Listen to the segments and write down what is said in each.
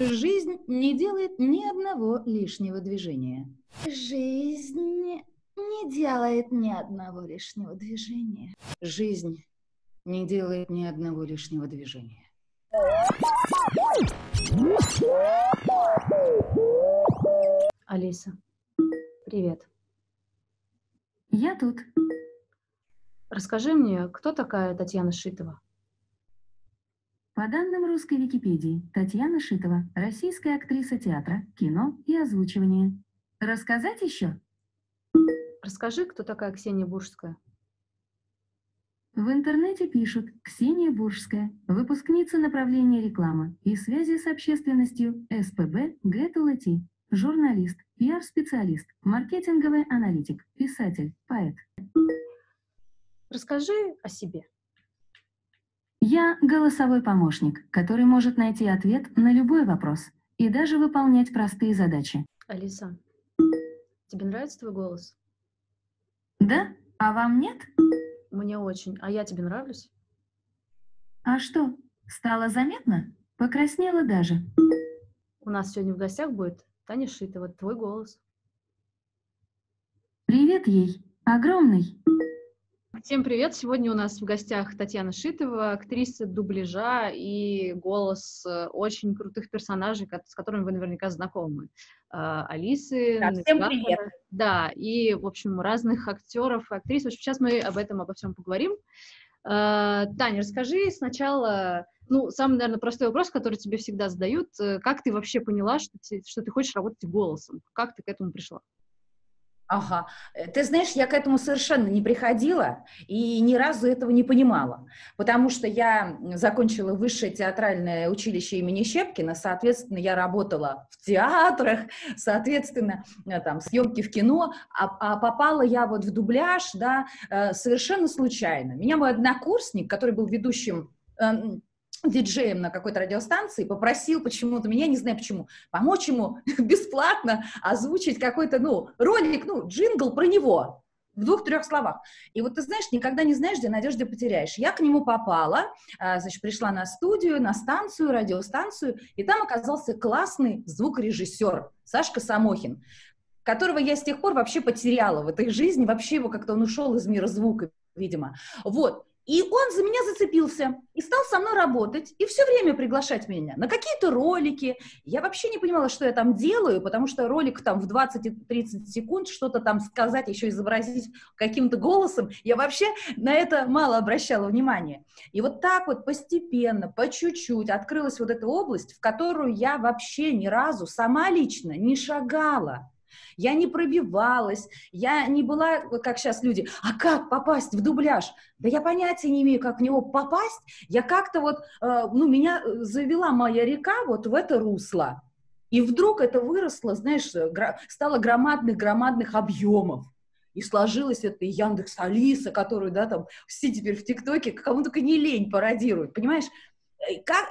Жизнь не делает ни одного лишнего движения. Жизнь не делает ни одного лишнего движения. Жизнь не делает ни одного лишнего движения. Алиса, привет. Я тут. Расскажи мне, кто такая Татьяна Шитова? По данным русской Википедии, Татьяна Шитова – российская актриса театра, кино и озвучивания. Рассказать еще? Расскажи, кто такая Ксения Буржская. В интернете пишут: Ксения Буржская, выпускница направления рекламы и связи с общественностью СПБ ГТЛТ, журналист, пиар-специалист, маркетинговый аналитик, писатель, поэт. Расскажи о себе. Я голосовой помощник, который может найти ответ на любой вопрос и даже выполнять простые задачи. Алиса, тебе нравится твой голос? Да? А вам нет? Мне очень. А я тебе нравлюсь? А что? Стало заметно? Покраснела даже. У нас сегодня в гостях будет Таня Шитова. Твой голос. Привет ей. Огромный. Всем привет! Сегодня у нас в гостях Татьяна Шитова, актриса дубляжа и голос очень крутых персонажей, с которыми вы наверняка знакомы. Алисы. Да, всем привет! Да, и, в общем, разных актеров и актрис. В общем, сейчас мы обо всем поговорим. Таня, расскажи сначала, самый, наверное, простой вопрос, который тебе всегда задают. Как ты вообще поняла, что ты хочешь работать голосом? Как ты к этому пришла? Ага. Ты знаешь, я к этому совершенно не приходила и ни разу этого не понимала, потому что я закончила высшее театральное училище имени Щепкина, соответственно, я работала в театрах, соответственно, там, съемки в кино, а попала я вот в дубляж, да, совершенно случайно. Меня мой однокурсник, который был ведущим... диджеем на какой-то радиостанции, попросил почему-то меня, не знаю почему, помочь ему бесплатно озвучить какой-то, ролик, джингл про него в 2-3 словах. И вот ты знаешь, никогда не знаешь, где надежды потеряешь. Я к нему попала, значит, пришла на студию, на станцию, радиостанцию, и там оказался классный звукорежиссер Сашка Самохин, которого я с тех пор вообще потеряла в этой жизни, вообще его как-то он ушел из мира звука, видимо. Вот. И он за меня зацепился и стал со мной работать, и все время приглашать меня на какие-то ролики. Я вообще не понимала, что я там делаю, потому что ролик там в 20-30 секунд, что-то там сказать, еще изобразить каким-то голосом, я вообще на это мало обращала внимания. И вот так вот постепенно, по чуть-чуть открылась вот эта область, в которую я вообще ни разу сама лично не шагала. Я не пробивалась, я не была, как сейчас люди, а как попасть в дубляж? Да я понятия не имею, как в него попасть. Я как-то вот, меня завела моя река вот в это русло. И вдруг это выросло, знаешь, стало громадных объемов. И сложилась эта Яндекс.Алиса, которую, да, там, все теперь в ТикТоке, кому только не лень пародируют, понимаешь?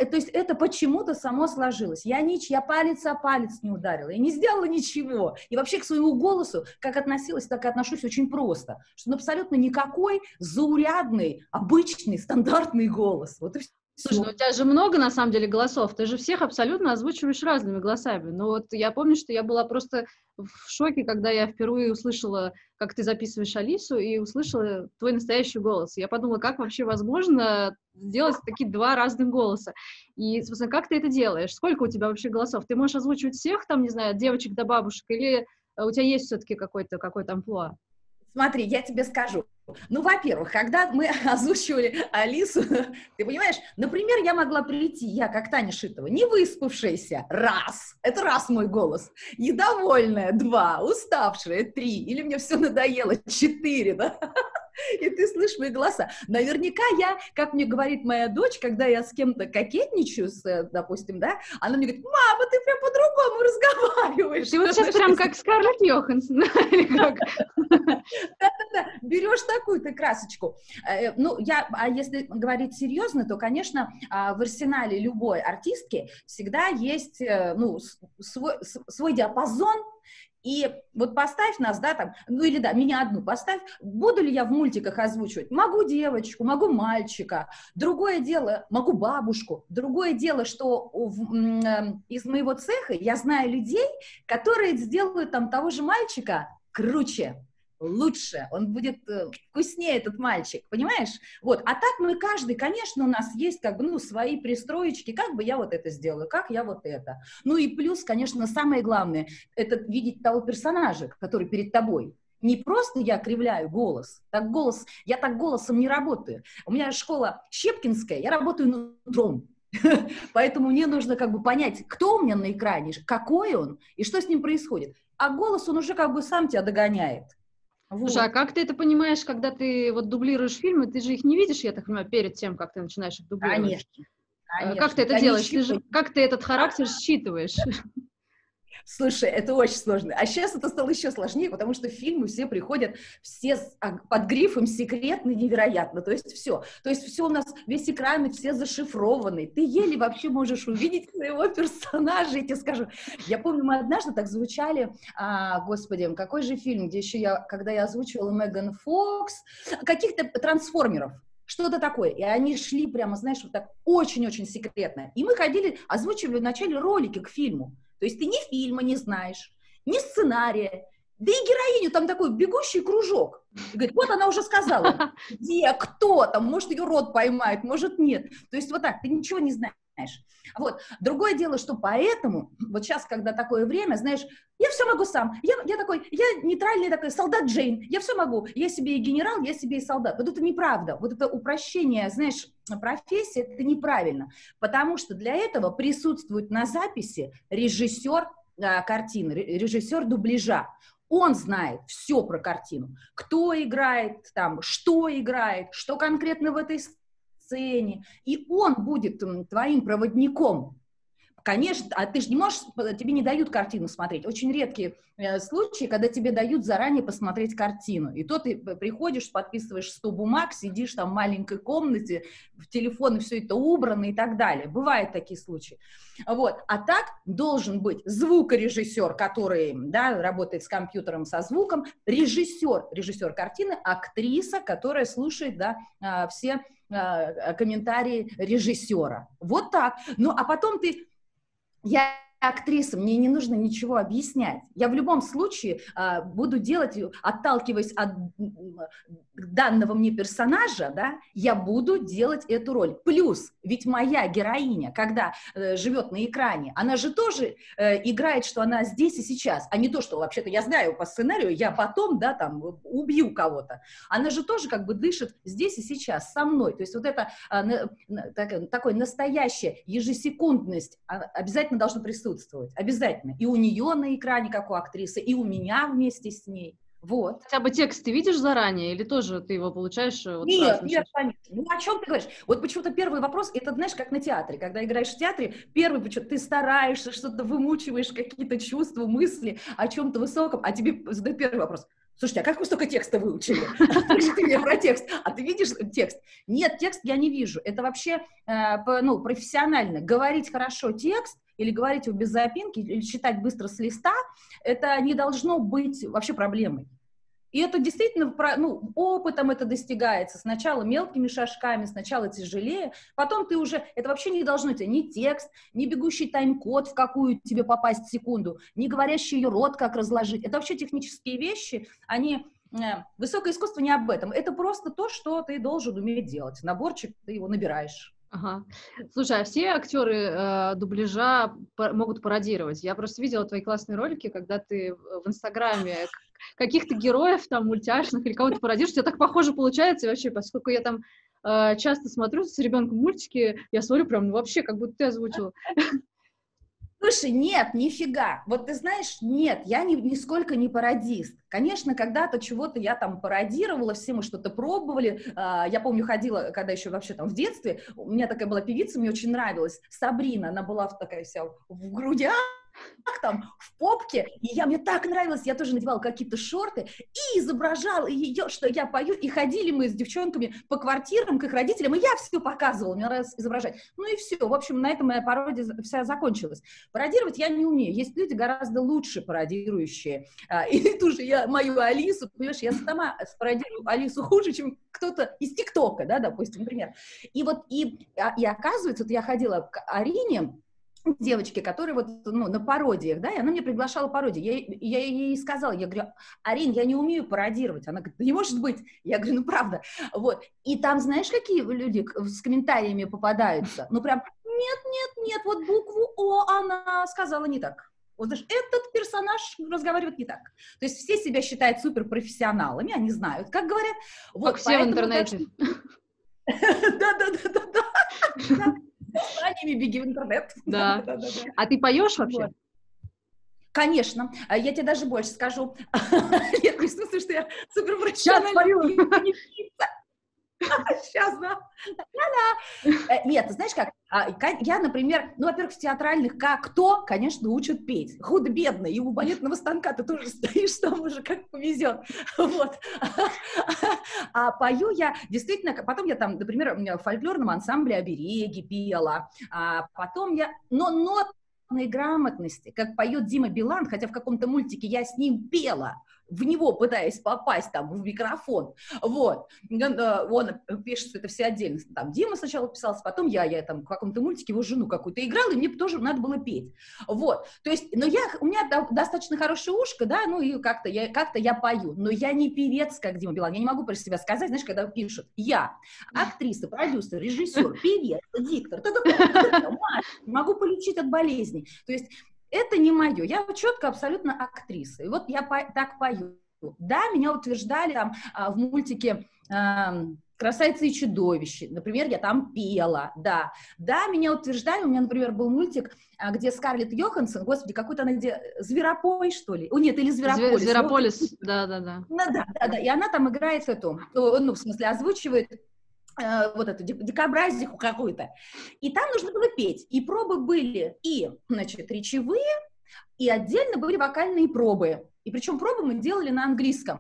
То есть это почему-то само сложилось. Я палец о палец не ударила, я не сделала ничего. И вообще к своему голосу, как относилась, так и отношусь очень просто. Что он абсолютно никакой, заурядный, обычный, стандартный голос. Вот и все. Слушай, у тебя же много, на самом деле, голосов. Ты же всех абсолютно озвучиваешь разными голосами. Но вот я помню, что я была просто в шоке, когда я впервые услышала, как ты записываешь Алису, и услышала твой настоящий голос. Я подумала, как вообще возможно сделать такие 2 разных голоса. И, собственно, как ты это делаешь? Сколько у тебя вообще голосов? Ты можешь озвучивать всех, там, не знаю, от девочек до бабушек? Или у тебя есть все-таки какой-то амплуа? Смотри, я тебе скажу. Во-первых, когда мы озвучивали Алису, ты понимаешь, например, я могла прийти, я, как Таня Шитова, не выспавшаяся, раз, это раз мой голос, недовольная, 2, уставшая, 3, или мне все надоело, 4, да? И ты слышишь мои голоса. Наверняка я, как мне говорит моя дочь, когда я с кем-то кокетничаю, допустим, да, она мне говорит: мама, ты прям по-другому разговариваешь. Ты вот сейчас прям как Скарлетт Йоханссон. Да-да-да, берешь такую-то красочку. А если говорить серьезно, то, конечно, в арсенале любой артистки всегда есть свой диапазон И вот поставь нас, да, там, ну или да, меня одну поставь, буду ли я в мультиках озвучивать? Могу девочку, могу мальчика, другое дело, могу бабушку, другое дело, что из моего цеха я знаю людей, которые сделают там того же мальчика круче, лучше, он будет вкуснее, этот мальчик, понимаешь? Вот, а так мы каждый, конечно, у нас есть как бы, ну, свои пристроечки, как бы я вот это сделаю, как я вот это. Ну и плюс, конечно, самое главное, это видеть того персонажа, который перед тобой. Не просто я кривляю голос, так голос, я так голосом не работаю. У меня школа щепкинская, я работаю нутром. Поэтому мне нужно как бы понять, кто у меня на экране, какой он и что с ним происходит. А голос, он уже как бы сам тебя догоняет. Вот. Слушай, а как ты это понимаешь, когда ты вот дублируешь фильмы, ты же их не видишь, я так понимаю, перед тем, как ты начинаешь их дублировать? Конечно. Как ты это делаешь? Ты же, как ты этот характер считываешь? Слушай, это очень сложно. А сейчас это стало еще сложнее, потому что фильмы все приходят, все под грифом «секретно, невероятно». То есть все. То есть все у нас, весь экран, все зашифрованы. Ты еле вообще можешь увидеть своего персонажа, я тебе скажу. Я помню, мы однажды так звучали, господи, какой же фильм, где еще я, когда я озвучивала Меган Фокс, каких-то трансформеров. Что-то такое. И они шли прямо, знаешь, вот так очень-очень секретно. И мы ходили, озвучивали вначале ролики к фильму. То есть ты ни фильма не знаешь, ни сценария, да и героиню там такой бегущий кружок. И говорит, вот она уже сказала, где, кто там, может ее рот поймает, может нет. То есть вот так, ты ничего не знаешь. Вот. Другое дело, что поэтому, вот сейчас, когда такое время, знаешь, я все могу сам, я такой, я нейтральный такой солдат Джейн, я все могу, я себе и генерал, я себе и солдат. Вот это неправда, вот это упрощение, знаешь, профессии, это неправильно, потому что для этого присутствует на записи режиссер картины, режиссер дубляжа. Он знает все про картину, кто играет, там, что играет, что конкретно в этой сцене, и он будет твоим проводником. Конечно, а ты же не можешь, тебе не дают картину смотреть. Очень редкие случаи, когда тебе дают заранее посмотреть картину. И то ты приходишь, подписываешь 100 бумаг, сидишь там в маленькой комнате, в телефоне все это убрано и так далее. Бывают такие случаи. Вот. А так должен быть звукорежиссер, который, да, работает с компьютером, со звуком, режиссер картины, актриса, которая слушает, да, все комментарии режиссера. Вот так. Ну, а потом ты... Я актриса, мне не нужно ничего объяснять. Я в любом случае буду делать, отталкиваясь от данного мне персонажа, да, я буду делать эту роль. Плюс, ведь моя героиня, когда живет на экране, она же тоже играет, что она здесь и сейчас, а не то, что вообще-то я знаю по сценарию, я потом, да, там, убью кого-то. Она же тоже как бы дышит здесь и сейчас со мной. То есть вот это такая настоящая ежесекундность обязательно должна присутствовать. Обязательно. И у нее на экране, как у актрисы, и у меня вместе с ней. Вот. Хотя бы текст ты видишь заранее, или тоже ты его получаешь? Вот нет, нет, конечно. Ну, о чем ты говоришь? Вот почему-то первый вопрос, это, знаешь, как на театре. Когда играешь в театре, первый, почему-то ты стараешься, что-то вымучиваешь, какие-то чувства, мысли о чем-то высоком, а тебе задают первый вопрос. Слушайте, а как вы столько текста выучили? Ты мне про текст. А ты видишь текст? Нет, текст я не вижу. Это вообще, ну, профессионально. Говорить хорошо текст, или говорить его без запинки, или читать быстро с листа, это не должно быть вообще проблемой. И это действительно, ну, опытом это достигается. Сначала мелкими шажками, сначала тяжелее, потом ты уже... Это вообще не должно тебя ни текст, ни бегущий тайм-код, в какую тебе попасть секунду, ни говорящий ее рот, как разложить. Это вообще технические вещи, они... Высокое искусство не об этом. Это просто то, что ты должен уметь делать. Наборчик, ты его набираешь. Ага. Слушай, а все актеры дубляжа могут пародировать? Я просто видела твои классные ролики, когда ты в Инстаграме каких-то героев там мультяшных или кого-то пародируешь, у тебя так похоже получается вообще, поскольку я там часто смотрю с ребенком мультики, я смотрю прям, ну, вообще, как будто ты озвучила. Слушай, нет, нифига. Вот ты знаешь, нет, я нисколько не пародист. Конечно, когда-то чего-то я там пародировала, все мы что-то пробовали. Я помню, ходила, когда еще вообще там в детстве, у меня такая была певица, мне очень нравилась, Сабрина, она была такая вся в грудях, там в попке, и мне так нравилось, я тоже надевала какие-то шорты и изображала ее, что я пою, и ходили мы с девчонками по квартирам к их родителям, и я все показывала, мне нравилось изображать. Ну и все, в общем, на этом моя пародия вся закончилась. Пародировать я не умею, есть люди гораздо лучше пародирующие, и ту же я мою Алису, понимаешь, я сама спародирую Алису хуже, чем кто-то из ТикТока, да, допустим, например. И вот, и оказывается, вот я ходила к Арине, девочки, которые вот, ну, на пародиях, да, и она мне приглашала пародию. Я ей сказала, я говорю: Арин, я не умею пародировать. Она говорит: да не может быть. Я говорю: ну, правда. Вот. И там, знаешь, какие люди с комментариями попадаются? Ну, прям, нет, вот букву О она сказала не так. Вот, знаешь, этот персонаж разговаривает не так. То есть все себя считают суперпрофессионалами, они знают, как говорят. Вот, как все в интернете. Да-да-да-да-да. Знаниями беги в интернет. Да. А ты поешь вообще? Конечно. Я тебе даже больше скажу. Я чувствую, что я суперпрофессиональная. Сейчас, да. Нет, знаешь как, я, например, ну, во-первых, в театральных кто, конечно, учат петь. Худо-бедно, и у балетного станка ты тоже стоишь, там уже как повезет. Вот. А пою я действительно, потом я там, например, в фольклорном ансамбле «Обереги» пела, а потом я, но нотной грамотности, как поет Дима Билан, хотя в каком-то мультике я с ним пела, в него пытаясь попасть там в микрофон, вот, он пишет, что это все отдельно, там Дима сначала писался, потом я там в каком-то мультике его жену какую-то играла, и мне тоже надо было петь, вот, то есть, но у меня достаточно хорошее ушко, да, ну и как-то я пою, но я не певец, как Дима Билан, я не могу про себя сказать, знаешь, когда пишут: я актриса, продюсер, режиссер, певец, диктор, не могу полечить от болезней, то есть это не мое, я четко абсолютно актриса, и вот я так пою. Да, меня утверждали там в мультике «Красавица и чудовище», например, я там пела, да. Да, меня утверждали, у меня, например, был мультик, где Скарлетт Йоханссон, господи, какой-то она где, Зверопой, что ли? О, нет, или Зверополис. Зверополис, да-да-да. Да-да-да, и она там играет эту, ну, в смысле, озвучивает вот эту дикобразиху какую-то. И там нужно было петь. И пробы были и, значит, речевые, и отдельно были вокальные пробы. И причем пробы мы делали на английском.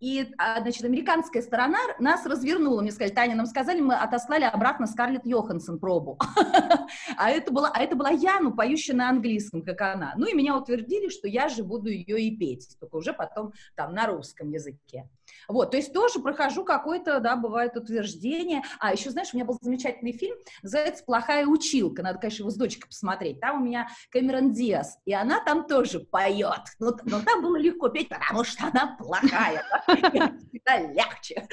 И, значит, американская сторона нас развернула. Мне сказали: Таня, нам сказали, мы отослали обратно Скарлетт Йоханссон пробу. А это была я, ну, поющая на английском, как она. Ну, и меня утвердили, что я же буду ее и петь, только уже потом там на русском языке. Вот, то есть тоже прохожу какое-то, да, бывает утверждение. А еще, знаешь, у меня был замечательный фильм, называется «Плохая училка». Надо, конечно, его с дочкой посмотреть. Там у меня Кэмерон Диас, и она там тоже поет. Но там было легко петь, потому что она плохая. Всегда легче.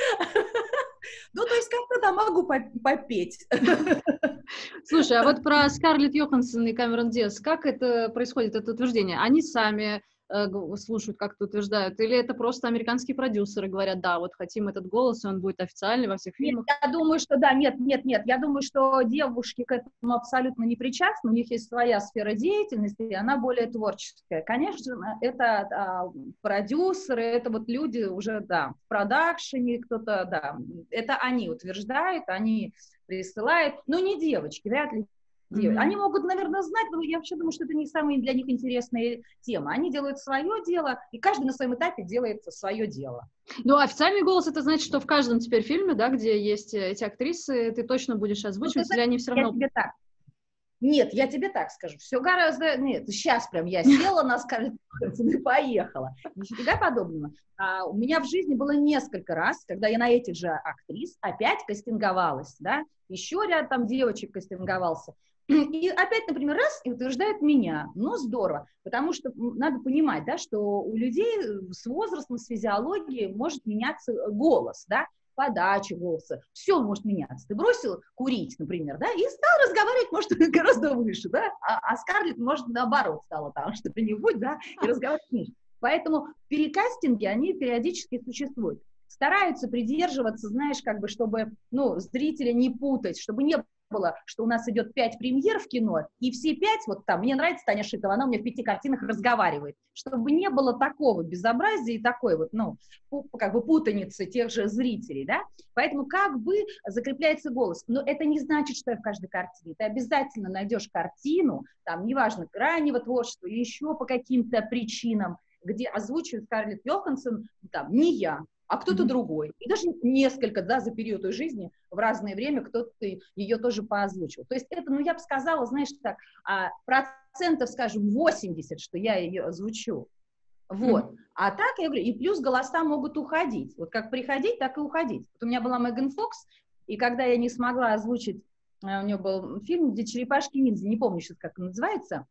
Ну, то есть как-то да, могу попеть. Слушай, а вот про Скарлетт Йоханссон и Кэмерон Диас, как это происходит, это утверждение? Они сами слушают, как-то утверждают, или это просто американские продюсеры говорят: да, вот хотим этот голос, и он будет официальный во всех фильмах? Нет, я думаю, что да, нет, я думаю, что девушки к этому абсолютно не причастны, у них есть своя сфера деятельности, и она более творческая. Конечно, это продюсеры, это вот люди уже, да, в продакшене, кто-то, да, это они утверждают, они присылают, но не девочки, вряд ли. Mm-hmm. Они могут, наверное, знать, но я вообще думаю, что это не самая для них интересная тема. Они делают свое дело, и каждый на своем этапе делает свое дело. Ну, официальный голос — это значит, что в каждом теперь фильме, да, где есть эти актрисы, ты точно будешь озвучивать, ну, или они все равно... Нет, я тебе так скажу, все гораздо... Нет, сейчас прям я села, она скажет, и поехала. Нифига подобного. У меня в жизни было несколько раз, когда я на этих же актрис опять кастинговалась, да, еще ряд там девочек кастинговался. И опять, например, раз, и утверждают меня. Ну, здорово, потому что надо понимать, да, что у людей с возрастом, с физиологией может меняться голос, да, подача голоса, все может меняться. Ты бросил курить, например, да, и стал разговаривать, может, гораздо выше, да, а Скарлетт, может, наоборот, стала там что-нибудь, да, и разговаривать ниже. Поэтому перекастинги, они периодически существуют. Стараются придерживаться, знаешь, как бы, чтобы, ну, зрителя не путать, чтобы не было, что у нас идет 5 премьер в кино, и все 5, вот там, мне нравится Таня Шитова, она у меня в 5 картинах разговаривает, чтобы не было такого безобразия и такой вот, ну, как бы путаницы тех же зрителей, да, поэтому как бы закрепляется голос, но это не значит, что я в каждой картине, ты обязательно найдешь картину, там, неважно, раннего творчества или еще по каким-то причинам, где озвучивает Скарлетт Йоханссон, там, не я, а кто-то другой. И даже несколько, да, за период ее жизни в разное время кто-то ее тоже поозвучил. То есть это, ну, я бы сказала, знаешь, так, процентов, скажем, 80, что я ее озвучу. Вот. А так, я говорю, и плюс голоса могут уходить. Вот как приходить, так и уходить. Вот у меня была Меган Фокс, и когда я не смогла озвучить, у нее был фильм, где «Черепашки-ниндзя», не помню сейчас, как он называется,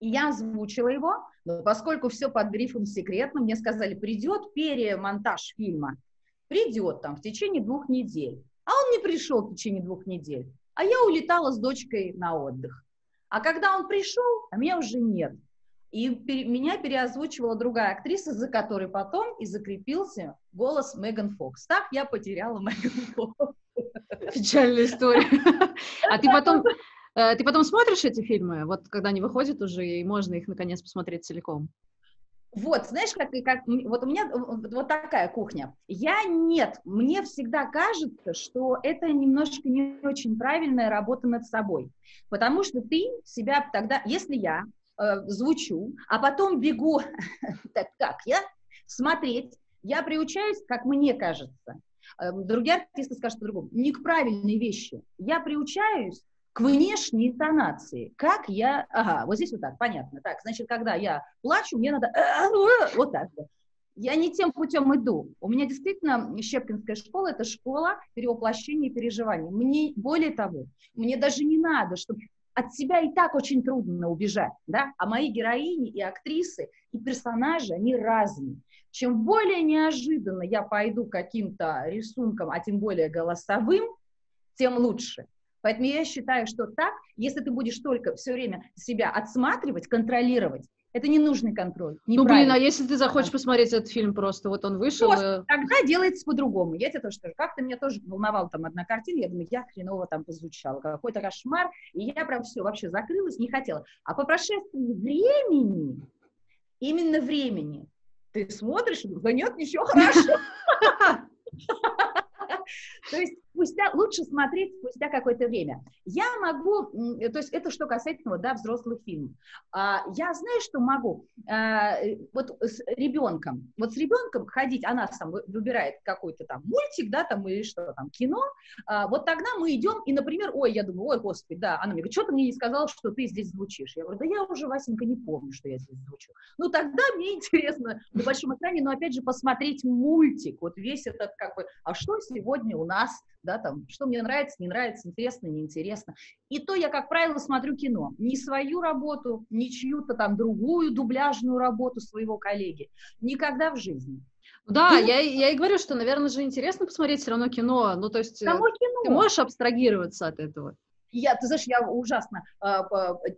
и я озвучила его, но поскольку все под грифом «секретно», мне сказали, придет перемонтаж фильма, придет там в течение 2 недель. А он не пришел в течение 2 недель, а я улетала с дочкой на отдых. А когда он пришел, а меня уже нет. И меня переозвучивала другая актриса, за которой потом и закрепился голос Меган Фокс. Так я потеряла Меган Фокс. Печальная история. А ты потом смотришь эти фильмы, вот когда они выходят уже, и можно их, наконец, посмотреть целиком? Вот, знаешь, как вот у меня вот такая кухня. Мне всегда кажется, что это немножко не очень правильная работа над собой. Потому что ты себя тогда, если я звучу, а потом бегу, так как я, смотреть, я приучаюсь, как мне кажется. Другие артисты скажут по-другому. Не к правильной вещи. Я приучаюсь к внешней интонации. Как я... Ага, вот здесь вот так, понятно. Так, значит, когда я плачу, мне надо... Вот так вот. Я не тем путем иду. У меня действительно Щепкинская школа — это школа перевоплощения и переживаний. Мне, более того, мне даже не надо, чтобы... От себя и так очень трудно убежать, да? А мои героини и актрисы, и персонажи, они разные. Чем более неожиданно я пойду каким-то рисунком, а тем более голосовым, тем лучше. Поэтому я считаю, что так, если ты будешь только все время себя отсматривать, контролировать, это ненужный контроль. Ну, блин, а если ты захочешь посмотреть этот фильм просто, вот он вышел... Просто, тогда делается по-другому. Я тебе тоже скажу, как-то меня тоже волновала там одна картина, я думаю, я хреново там позвучала, какой-то кошмар, и я прям все, вообще закрылась, не хотела. А по прошествии времени, именно времени, ты смотришь, да нет, ничего, хорошо. То есть лучше смотреть спустя какое-то время. Я могу, то есть это что касательно, да, взрослых фильмов. Я знаю, что могу вот с ребенком. Вот с ребенком ходить, она сам выбирает какой-то там мультик, да, там или что там, кино. Вот тогда мы идем, и, например, ой, я думаю, ой, господи, да, она мне говорит, что ты мне не сказала, что ты здесь звучишь. Я говорю, да я уже, Васенька, не помню, что я здесь звучу. Ну, тогда мне интересно на большом экране, но опять же посмотреть мультик, вот весь этот как бы, а что сегодня у нас, да, там, что мне нравится, не нравится, интересно, неинтересно. И то я, как правило, смотрю кино. Не свою работу, не чью-то там другую дубляжную работу своего коллеги. Никогда в жизни. Да, я и говорю, что, наверное, же интересно посмотреть все равно кино. Ну, то есть ты можешь абстрагироваться от этого. Ты знаешь, я ужасно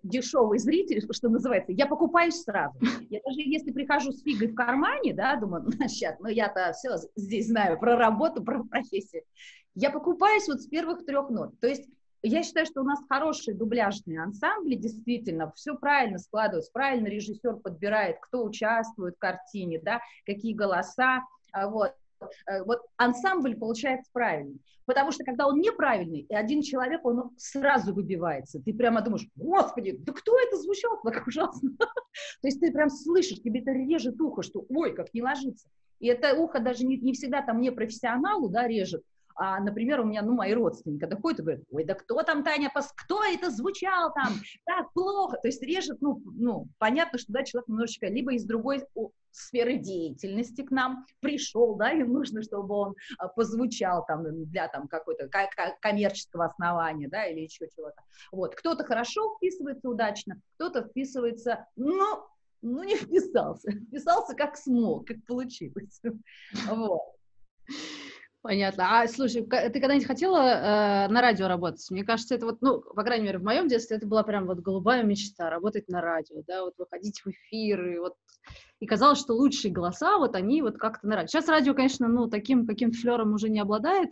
дешевый зритель, что называется, я покупаюсь сразу. Я даже если прихожу с фигой в кармане, да, думаю, сейчас, ну я-то все здесь знаю про работу, про профессию, я покупаюсь вот с первых 3 нот. То есть я считаю, что у нас хорошие дубляжные ансамбли, действительно, все правильно складывается, правильно режиссер подбирает, кто участвует в картине, да, какие голоса, вот. Вот ансамбль получается правильный, потому что когда он неправильный, и один человек, он сразу выбивается, ты прямо думаешь, господи, да кто это звучал так ужасно, то есть ты прям слышишь, тебе это режет ухо, что ой, как не ложится, и это ухо даже не всегда там не профессионалу, да, режет, а, например, у меня, ну, мои родственники, когда ходят и говорят, ой, да кто там, Таня, кто это звучал там, так плохо, то есть режет, ну, понятно, что, да, человек немножечко, либо из другой сферы деятельности к нам пришел, да, им нужно, чтобы он позвучал там для там какой-то коммерческого основания, да, или еще чего-то, вот, кто-то хорошо вписывается удачно, кто-то вписывается, ну, не вписался, вписался как смог, как получилось, вот. Понятно. А, слушай, ты когда-нибудь хотела на радио работать? Мне кажется, это вот, ну, по крайней мере, в моем детстве это была прям вот голубая мечта, работать на радио, да, вот выходить в эфир, и вот, и казалось, что лучшие голоса, вот они вот как-то на радио. Сейчас радио, конечно, ну, таким каким-то флером уже не обладает,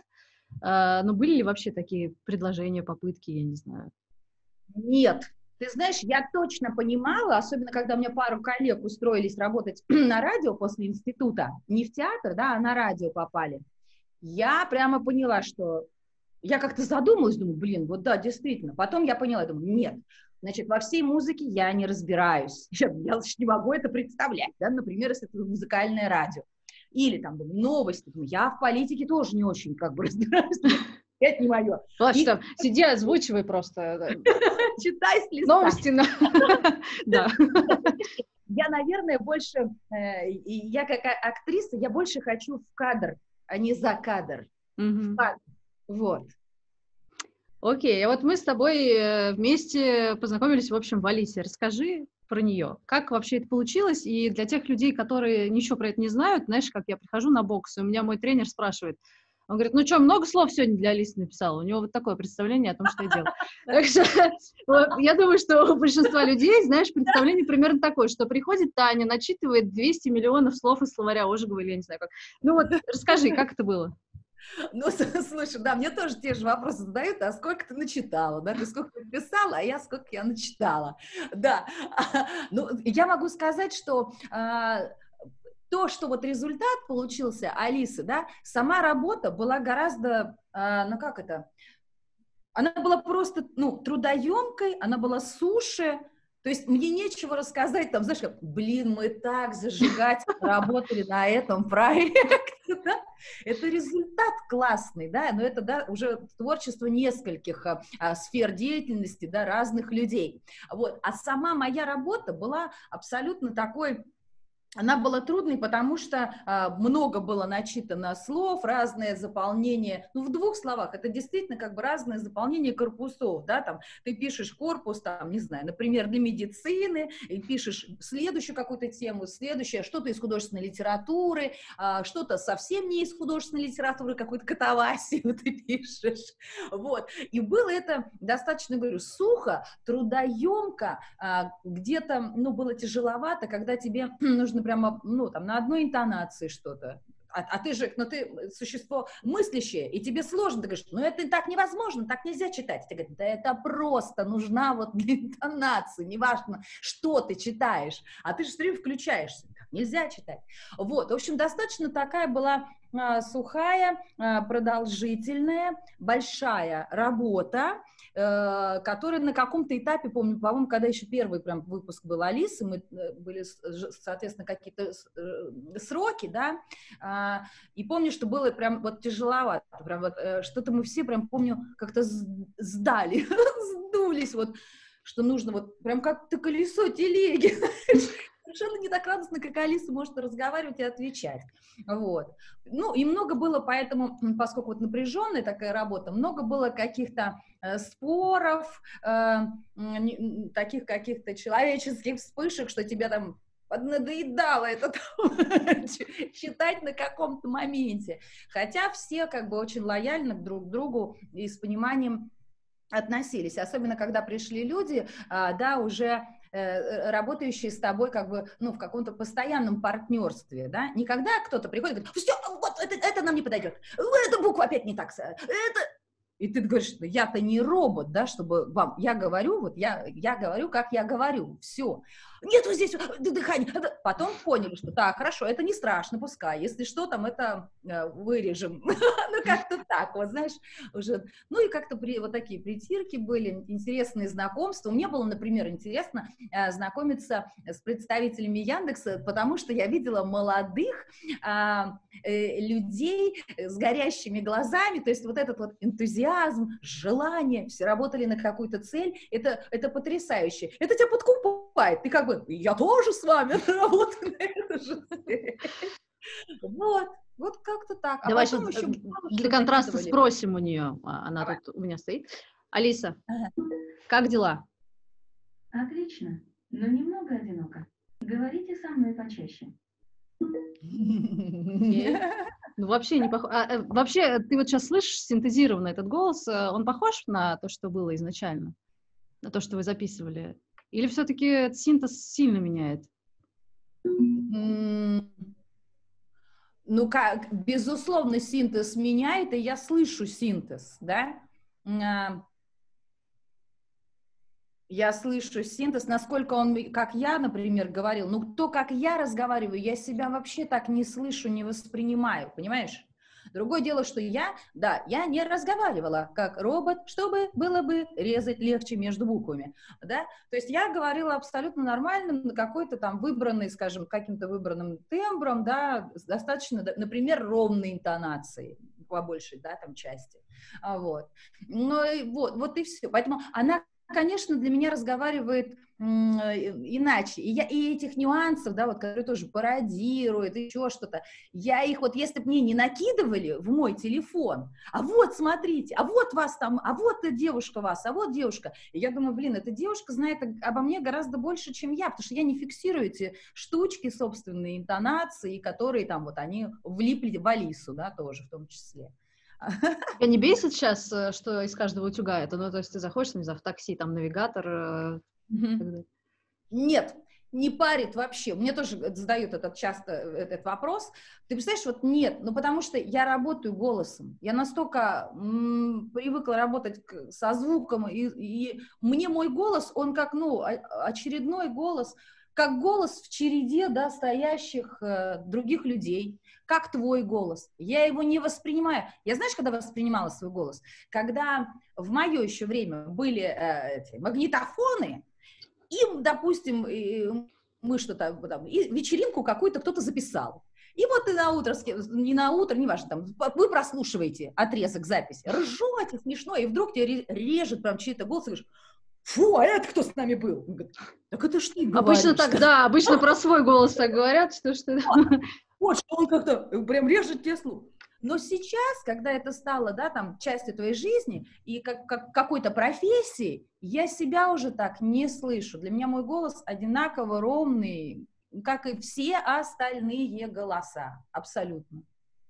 Но были ли вообще такие предложения, попытки, я не знаю? Нет. Ты знаешь, я точно понимала, особенно когда у меня пару коллег устроились работать на радио после института, не в театр, да, а на радио попали. Я прямо поняла, что... Я как-то задумалась, думаю, блин, вот да, действительно. Потом я поняла, думаю, нет, значит, во всей музыке я не разбираюсь. Я не могу это представлять, да, например, если это музыкальное радио. Или там, думаю, новости. Я в политике тоже не очень как бы разбираюсь. Это не мое. Ладно, сиди, озвучивай просто. Читай с листа. Новости. Да. Я, наверное, больше... Я как актриса, я больше хочу в кадр, а не за кадр. В кадр. Вот. Окей, а вот мы с тобой вместе познакомились, в общем, в Алисе. Расскажи про нее. Как вообще это получилось? И для тех людей, которые ничего про это не знают, знаешь, как я прихожу на бокс, и у меня мой тренер спрашивает, он говорит, ну что, много слов сегодня для Алисы написала? У него вот такое представление о том, что я делаю. Так что я думаю, что у большинства людей, знаешь, представление примерно такое, что приходит Таня, начитывает 200 миллионов слов из словаря Ожегова или я не знаю как. Ну вот расскажи, как это было? Ну, слушай, да, мне тоже те же вопросы задают, а сколько ты начитала, да, ты сколько написала, а я сколько я начитала, да, ну, я могу сказать, что то, что вот результат получился Алисы, да, сама работа была гораздо, ну, как это, она была просто, ну, трудоемкой, она была суше. То есть мне нечего рассказать, там, знаешь, как, блин, мы так зажигательно работали на этом проекте, да? Это результат классный, да, но это, да, уже творчество нескольких сфер деятельности, да, разных людей. Вот, а сама моя работа была абсолютно такой... Она была трудной, потому что много было начитано слов, разное заполнение, ну, в двух словах, это действительно как бы разное заполнение корпусов, да, там, ты пишешь корпус, там, не знаю, например, для медицины, и пишешь следующую какую-то тему, следующее, что-то из художественной литературы, что-то совсем не из художественной литературы, какую-то катавасию ты пишешь, вот, и было это достаточно, говорю, сухо, трудоемко, где-то, ну, было тяжеловато, когда тебе нужно прямо, ну, там, на одной интонации что-то. А ты же, ну, ты существо мыслящее, и тебе сложно, ты говоришь, ну, это так невозможно, так нельзя читать. Ты говоришь, да это просто нужна вот для интонации, неважно, что ты читаешь. А ты же все время включаешься, так нельзя читать. Вот, в общем, достаточно такая была сухая, продолжительная, большая работа, которая на каком-то этапе, помню, по-моему, когда еще первый прям выпуск был Алисы, мы были, соответственно, какие-то сроки, да, и помню, что было прям вот тяжеловато, прям вот что-то мы все прям, помню, как-то сдали, сдулись, вот, что нужно вот прям как-то колесо телеги, совершенно не так радостно, как Алиса может разговаривать и отвечать, вот. Ну, и много было, поэтому, поскольку вот напряженная такая работа, много было каких-то споров, таких каких-то человеческих вспышек, что тебя там поднадоедало это там, читать на каком-то моменте. Хотя все как бы очень лояльно друг к другу и с пониманием относились, особенно когда пришли люди, да, уже... работающие с тобой как бы, ну, в каком-то постоянном партнерстве, да, никогда кто-то приходит и говорит, все, вот, это нам не подойдет, эта буква опять не так, это... И ты говоришь, ну, я-то не робот, да, чтобы вам, я говорю, вот, я говорю, как я говорю, все. Нет, вот здесь дыхание. Потом поняли, что так, хорошо, это не страшно, пускай, если что, там, это вырежем. Ну, как-то так, вот, знаешь, уже. Ну, и как-то вот такие притирки были, интересные знакомства. Мне было, например, интересно знакомиться с представителями Яндекса, потому что я видела молодых людей с горящими глазами, то есть вот этот вот энтузиазм, желание, все работали на какую-то цель, это потрясающе. Это тебя подкупает, ты как бы, я тоже с вами работаю на эту же цель. Вот, вот как-то так. Давай сейчас для контраста спросим у нее, она тут у меня стоит. Алиса, как дела? Отлично, но немного одиноко. Говорите со мной почаще. Ну, вообще не похож. Вообще, ты вот сейчас слышишь синтезированно этот голос, он похож на то, что было изначально? На то, что вы записывали? Или все-таки синтез сильно меняет? ну, как, безусловно, синтез меняет, и я слышу синтез, да? Я слышу синтез, насколько он, как я, например, говорил, ну, то, как я разговариваю, я себя вообще так не слышу, не воспринимаю, понимаешь? Другое дело, что я, да, я не разговаривала как робот, чтобы было бы резать легче между буквами, да, то есть я говорила абсолютно нормальным, на какой-то там выбранный, скажем, каким-то выбранным тембром, да, достаточно, например, ровной интонацией, по большей, да, там, части, вот, ну, и вот, вот и все, поэтому она, конечно, для меня разговаривает иначе, и, я, и этих нюансов, да, вот, которые тоже пародируют, еще что-то, я их, вот, если бы мне не накидывали в мой телефон, а вот, смотрите, а вот вас там, а вот девушка вас, а вот девушка, и я думаю, блин, эта девушка знает обо мне гораздо больше, чем я, потому что я не фиксирую эти штучки, собственные интонации, которые там, вот, они влипли в Алису, да, тоже, в том числе. Тебя не бесит сейчас, что из каждого утюга это? Ну, то есть ты заходишь, не знаю, в такси, там, навигатор? Нет, не парит вообще. Мне тоже задают этот, часто этот вопрос. Ты представляешь, вот нет, ну, потому что я работаю голосом. Я настолько привыкла работать со звуком, и мне мой голос, он как, ну, очередной голос, как голос в череде, да, стоящих других людей, как твой голос. Я его не воспринимаю. Я, знаешь, когда воспринимала свой голос? Когда в мое еще время были эти магнитофоны, им, допустим, мы что-то, там, вечеринку какую-то кто-то записал. И вот ты на утро, не на утро, неважно, там, вы прослушиваете отрезок записи, ржете смешно, и вдруг тебе режет прям чей-то голос, и говоришь: фу, а это кто с нами был? Он говорит: так это ж ты говоришь. Обычно так, да, обычно про свой голос так говорят, что ж ты... Вот, что он как-то прям режет тебе слух. Но сейчас, когда это стало, да, там, частью твоей жизни и как какой-то профессии, я себя уже так не слышу. Для меня мой голос одинаково ровный, как и все остальные голоса, абсолютно.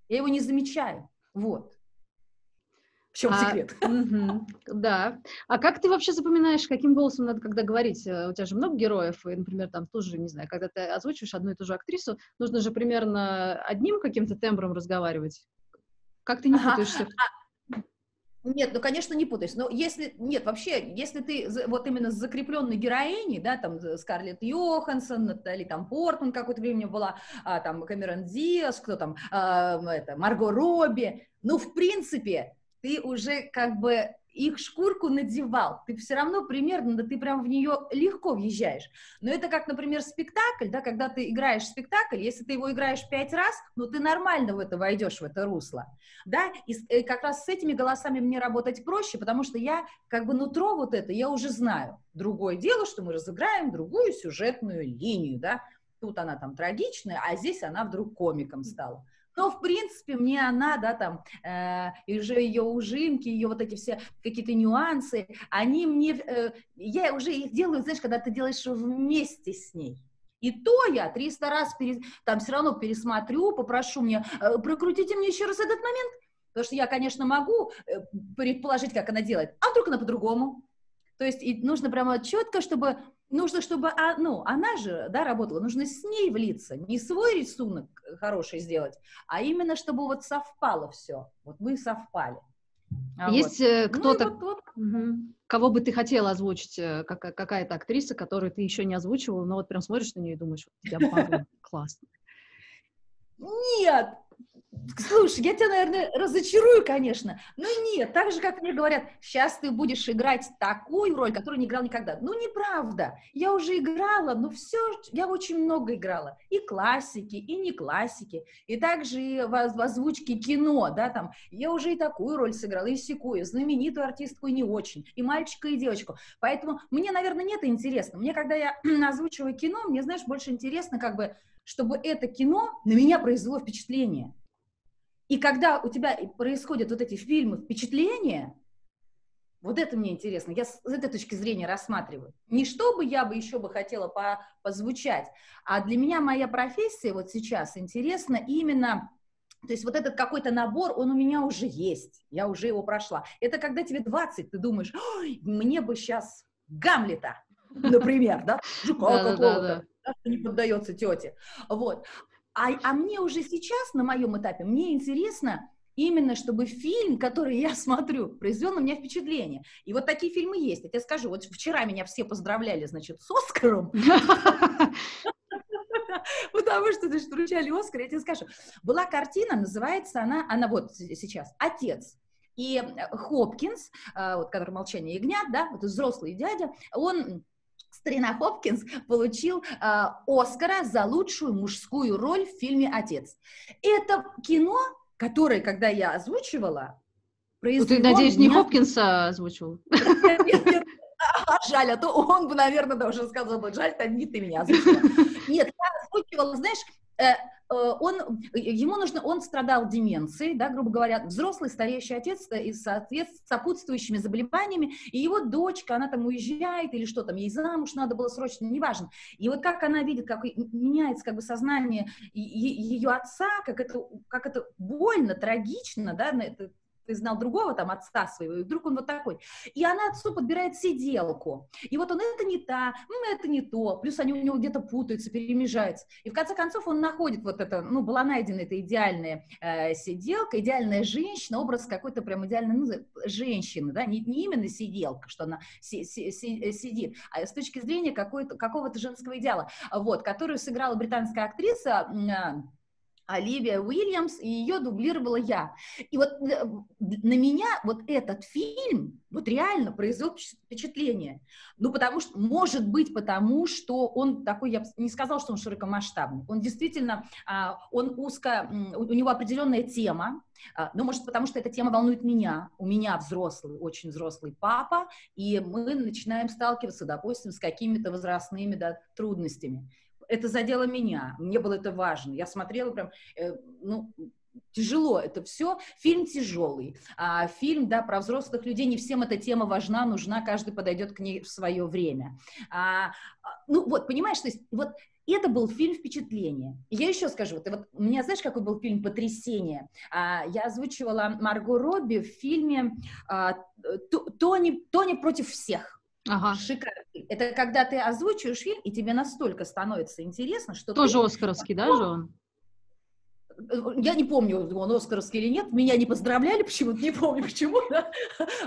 Я его не замечаю, вот. В чем секрет? Угу, да. А как ты вообще запоминаешь, каким голосом надо когда говорить? У тебя же много героев, и, например, там тоже, не знаю, когда ты озвучиваешь одну и ту же актрису, нужно же примерно одним каким-то тембром разговаривать. Как ты не путаешься? Нет, ну, конечно, не путаюсь. Но если, нет, вообще, если ты вот именно с закрепленной героиней, да, там, Скарлетт Йоханссон, Натали, там, Портман какое-то время была, там, Кэмерон Диас, кто там, это, Марго Робби, ну, в принципе... ты уже как бы их шкурку надевал, ты все равно примерно, да, ты прям в нее легко въезжаешь. Но это как, например, спектакль, да, когда ты играешь спектакль, если ты его играешь 5 раз, ну, ты нормально в это войдешь, в это русло, да, и как раз с этими голосами мне работать проще, потому что я как бы нутро вот это, я уже знаю. Другое дело, что мы разыграем другую сюжетную линию, да, тут она там трагичная, а здесь она вдруг комиком стала. Но, в принципе, мне она, да, там, уже ее ужимки, ее вот эти все какие-то нюансы, они мне, я уже их делаю, знаешь, когда ты делаешь вместе с ней. И то я 300 раз там все равно пересмотрю, попрошу мне, прокрутите мне еще раз этот момент, потому что я, конечно, могу предположить, как она делает, а вдруг она по-другому. То есть и нужно прямо четко, чтобы, нужно, чтобы, ну, она же, да, работала, нужно с ней влиться, не свой рисунок хороший сделать, а именно, чтобы вот совпало все, вот мы совпали. Есть вот кто-то, ну, вот. Кого бы ты хотела озвучить, какая-то актриса, которую ты еще не озвучивала, но вот прям смотришь на нее и думаешь: я могу, классно. Нет! Слушай, я тебя, наверное, разочарую, конечно, но нет, так же, как мне говорят, сейчас ты будешь играть такую роль, которую не играл никогда. Ну, неправда, я уже играла, но все, я очень много играла, и классики, и не классики, и также и в озвучке кино, да, там, я уже и такую роль сыграла, и сякую, знаменитую артистку, и не очень, и мальчика, и девочку, поэтому мне, наверное, нет интересно, мне, когда я озвучиваю кино, мне, знаешь, больше интересно, как бы, чтобы это кино на меня произвело впечатление. И когда у тебя происходят вот эти фильмы, впечатления, вот это мне интересно, я с этой точки зрения рассматриваю. Не что бы я бы еще бы хотела позвучать, а для меня моя профессия вот сейчас интересна именно, то есть вот этот какой-то набор, он у меня уже есть, я уже его прошла. Это когда тебе 20, ты думаешь: ой, мне бы сейчас Гамлета, например, да, жука какого-то, не поддается тете, вот. А мне уже сейчас, на моем этапе, мне интересно именно, чтобы фильм, который я смотрю, произвел на меня впечатление. И вот такие фильмы есть. Я тебе скажу, вот вчера меня все поздравляли, значит, с Оскаром. Потому что, значит, вручали Оскар, я тебе скажу. Была картина, называется она вот сейчас, «Отец». И Хопкинс, вот, который «Молчание ягнят», да, вот взрослый дядя, он... Старина Хопкинс получил Оскара за лучшую мужскую роль в фильме «Отец». Это кино, которое, когда я озвучивала, произвело... Ты, надеюсь, не Хопкинса озвучивал? Нет, жаль, а то он бы, наверное, даже сказал бы, жаль, там не ты меня озвучила. Нет, я озвучивала, знаешь... Он страдал деменцией, да, грубо говоря, взрослый стареющий отец и с сопутствующими заболеваниями, и его дочка, она там уезжает или что там, ей замуж надо было срочно, неважно. И вот как она видит, как меняется как бы сознание ее отца, как это больно, трагично, да, это... ты знал другого там отца своего, и вдруг он вот такой. И она отцу подбирает сиделку. И вот он это не та, это не то. Плюс они у него где-то путаются, перемежаются. И в конце концов он находит вот это, была найдена эта идеальная сиделка, идеальная женщина, образ какой-то прям идеальной женщины, да, не именно сиделка, что она сидит, а с точки зрения какого-то женского идеала, вот, которую сыграла британская актриса Оливия Уильямс, и ее дублировала я. И вот на меня вот этот фильм вот реально произвел впечатление. Потому что, может быть, потому что он такой, я бы не сказала, что он широкомасштабный. Он действительно, он узко, у него определенная тема. Может, потому что эта тема волнует меня. У меня взрослый, очень взрослый папа, и мы начинаем сталкиваться, допустим, с какими-то возрастными, да, трудностями. Это задело меня, мне было это важно. Я смотрела прям, тяжело это все. Фильм тяжелый, фильм, да, про взрослых людей, не всем эта тема важна, нужна, каждый подойдет к ней в свое время. Понимаешь, то есть вот это был фильм впечатления. Я еще скажу, у меня, знаешь, какой был фильм «Потрясение»? Я озвучивала Марго Робби в фильме «Тони против всех». Ага. Шикарный. Это когда ты озвучиваешь фильм, и тебе настолько становится интересно, что... Тоже оскаровский, да, же он? Я не помню, он оскаровский или нет, меня не поздравляли почему-то, не помню почему, да?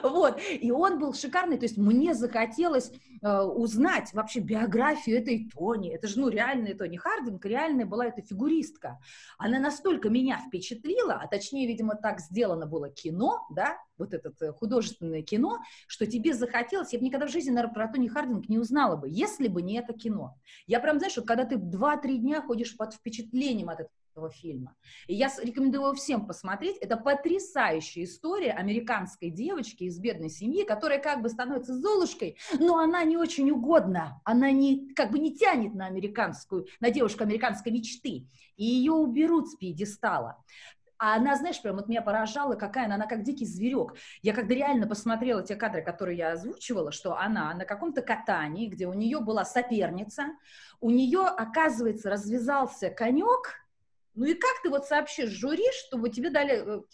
Вот, и он был шикарный, то есть мне захотелось узнать вообще биографию этой Тони, это же, реальная Тони Хардинг, реальная была эта фигуристка, она настолько меня впечатлила, а точнее, видимо, так сделано было кино, да, вот это художественное кино, что тебе захотелось, я бы никогда в жизни, наверное, про Тони Хардинг не узнала бы, если бы не это кино. Я прям, знаешь, вот когда ты 2-3 дня ходишь под впечатлением от этого фильма. И я рекомендую его всем посмотреть. Это потрясающая история американской девочки из бедной семьи, которая как бы становится Золушкой, но она не очень угодна. Она не тянет на американскую, на девушку американской мечты. И ее уберут с пьедестала. А она, знаешь, прям вот меня поражала, какая она как дикий зверек. Я когда реально посмотрела те кадры, которые я озвучивала, что она на каком-то катании, где у нее была соперница, у нее, оказывается, развязался конек. И как ты сообщишь жюри, чтобы тебе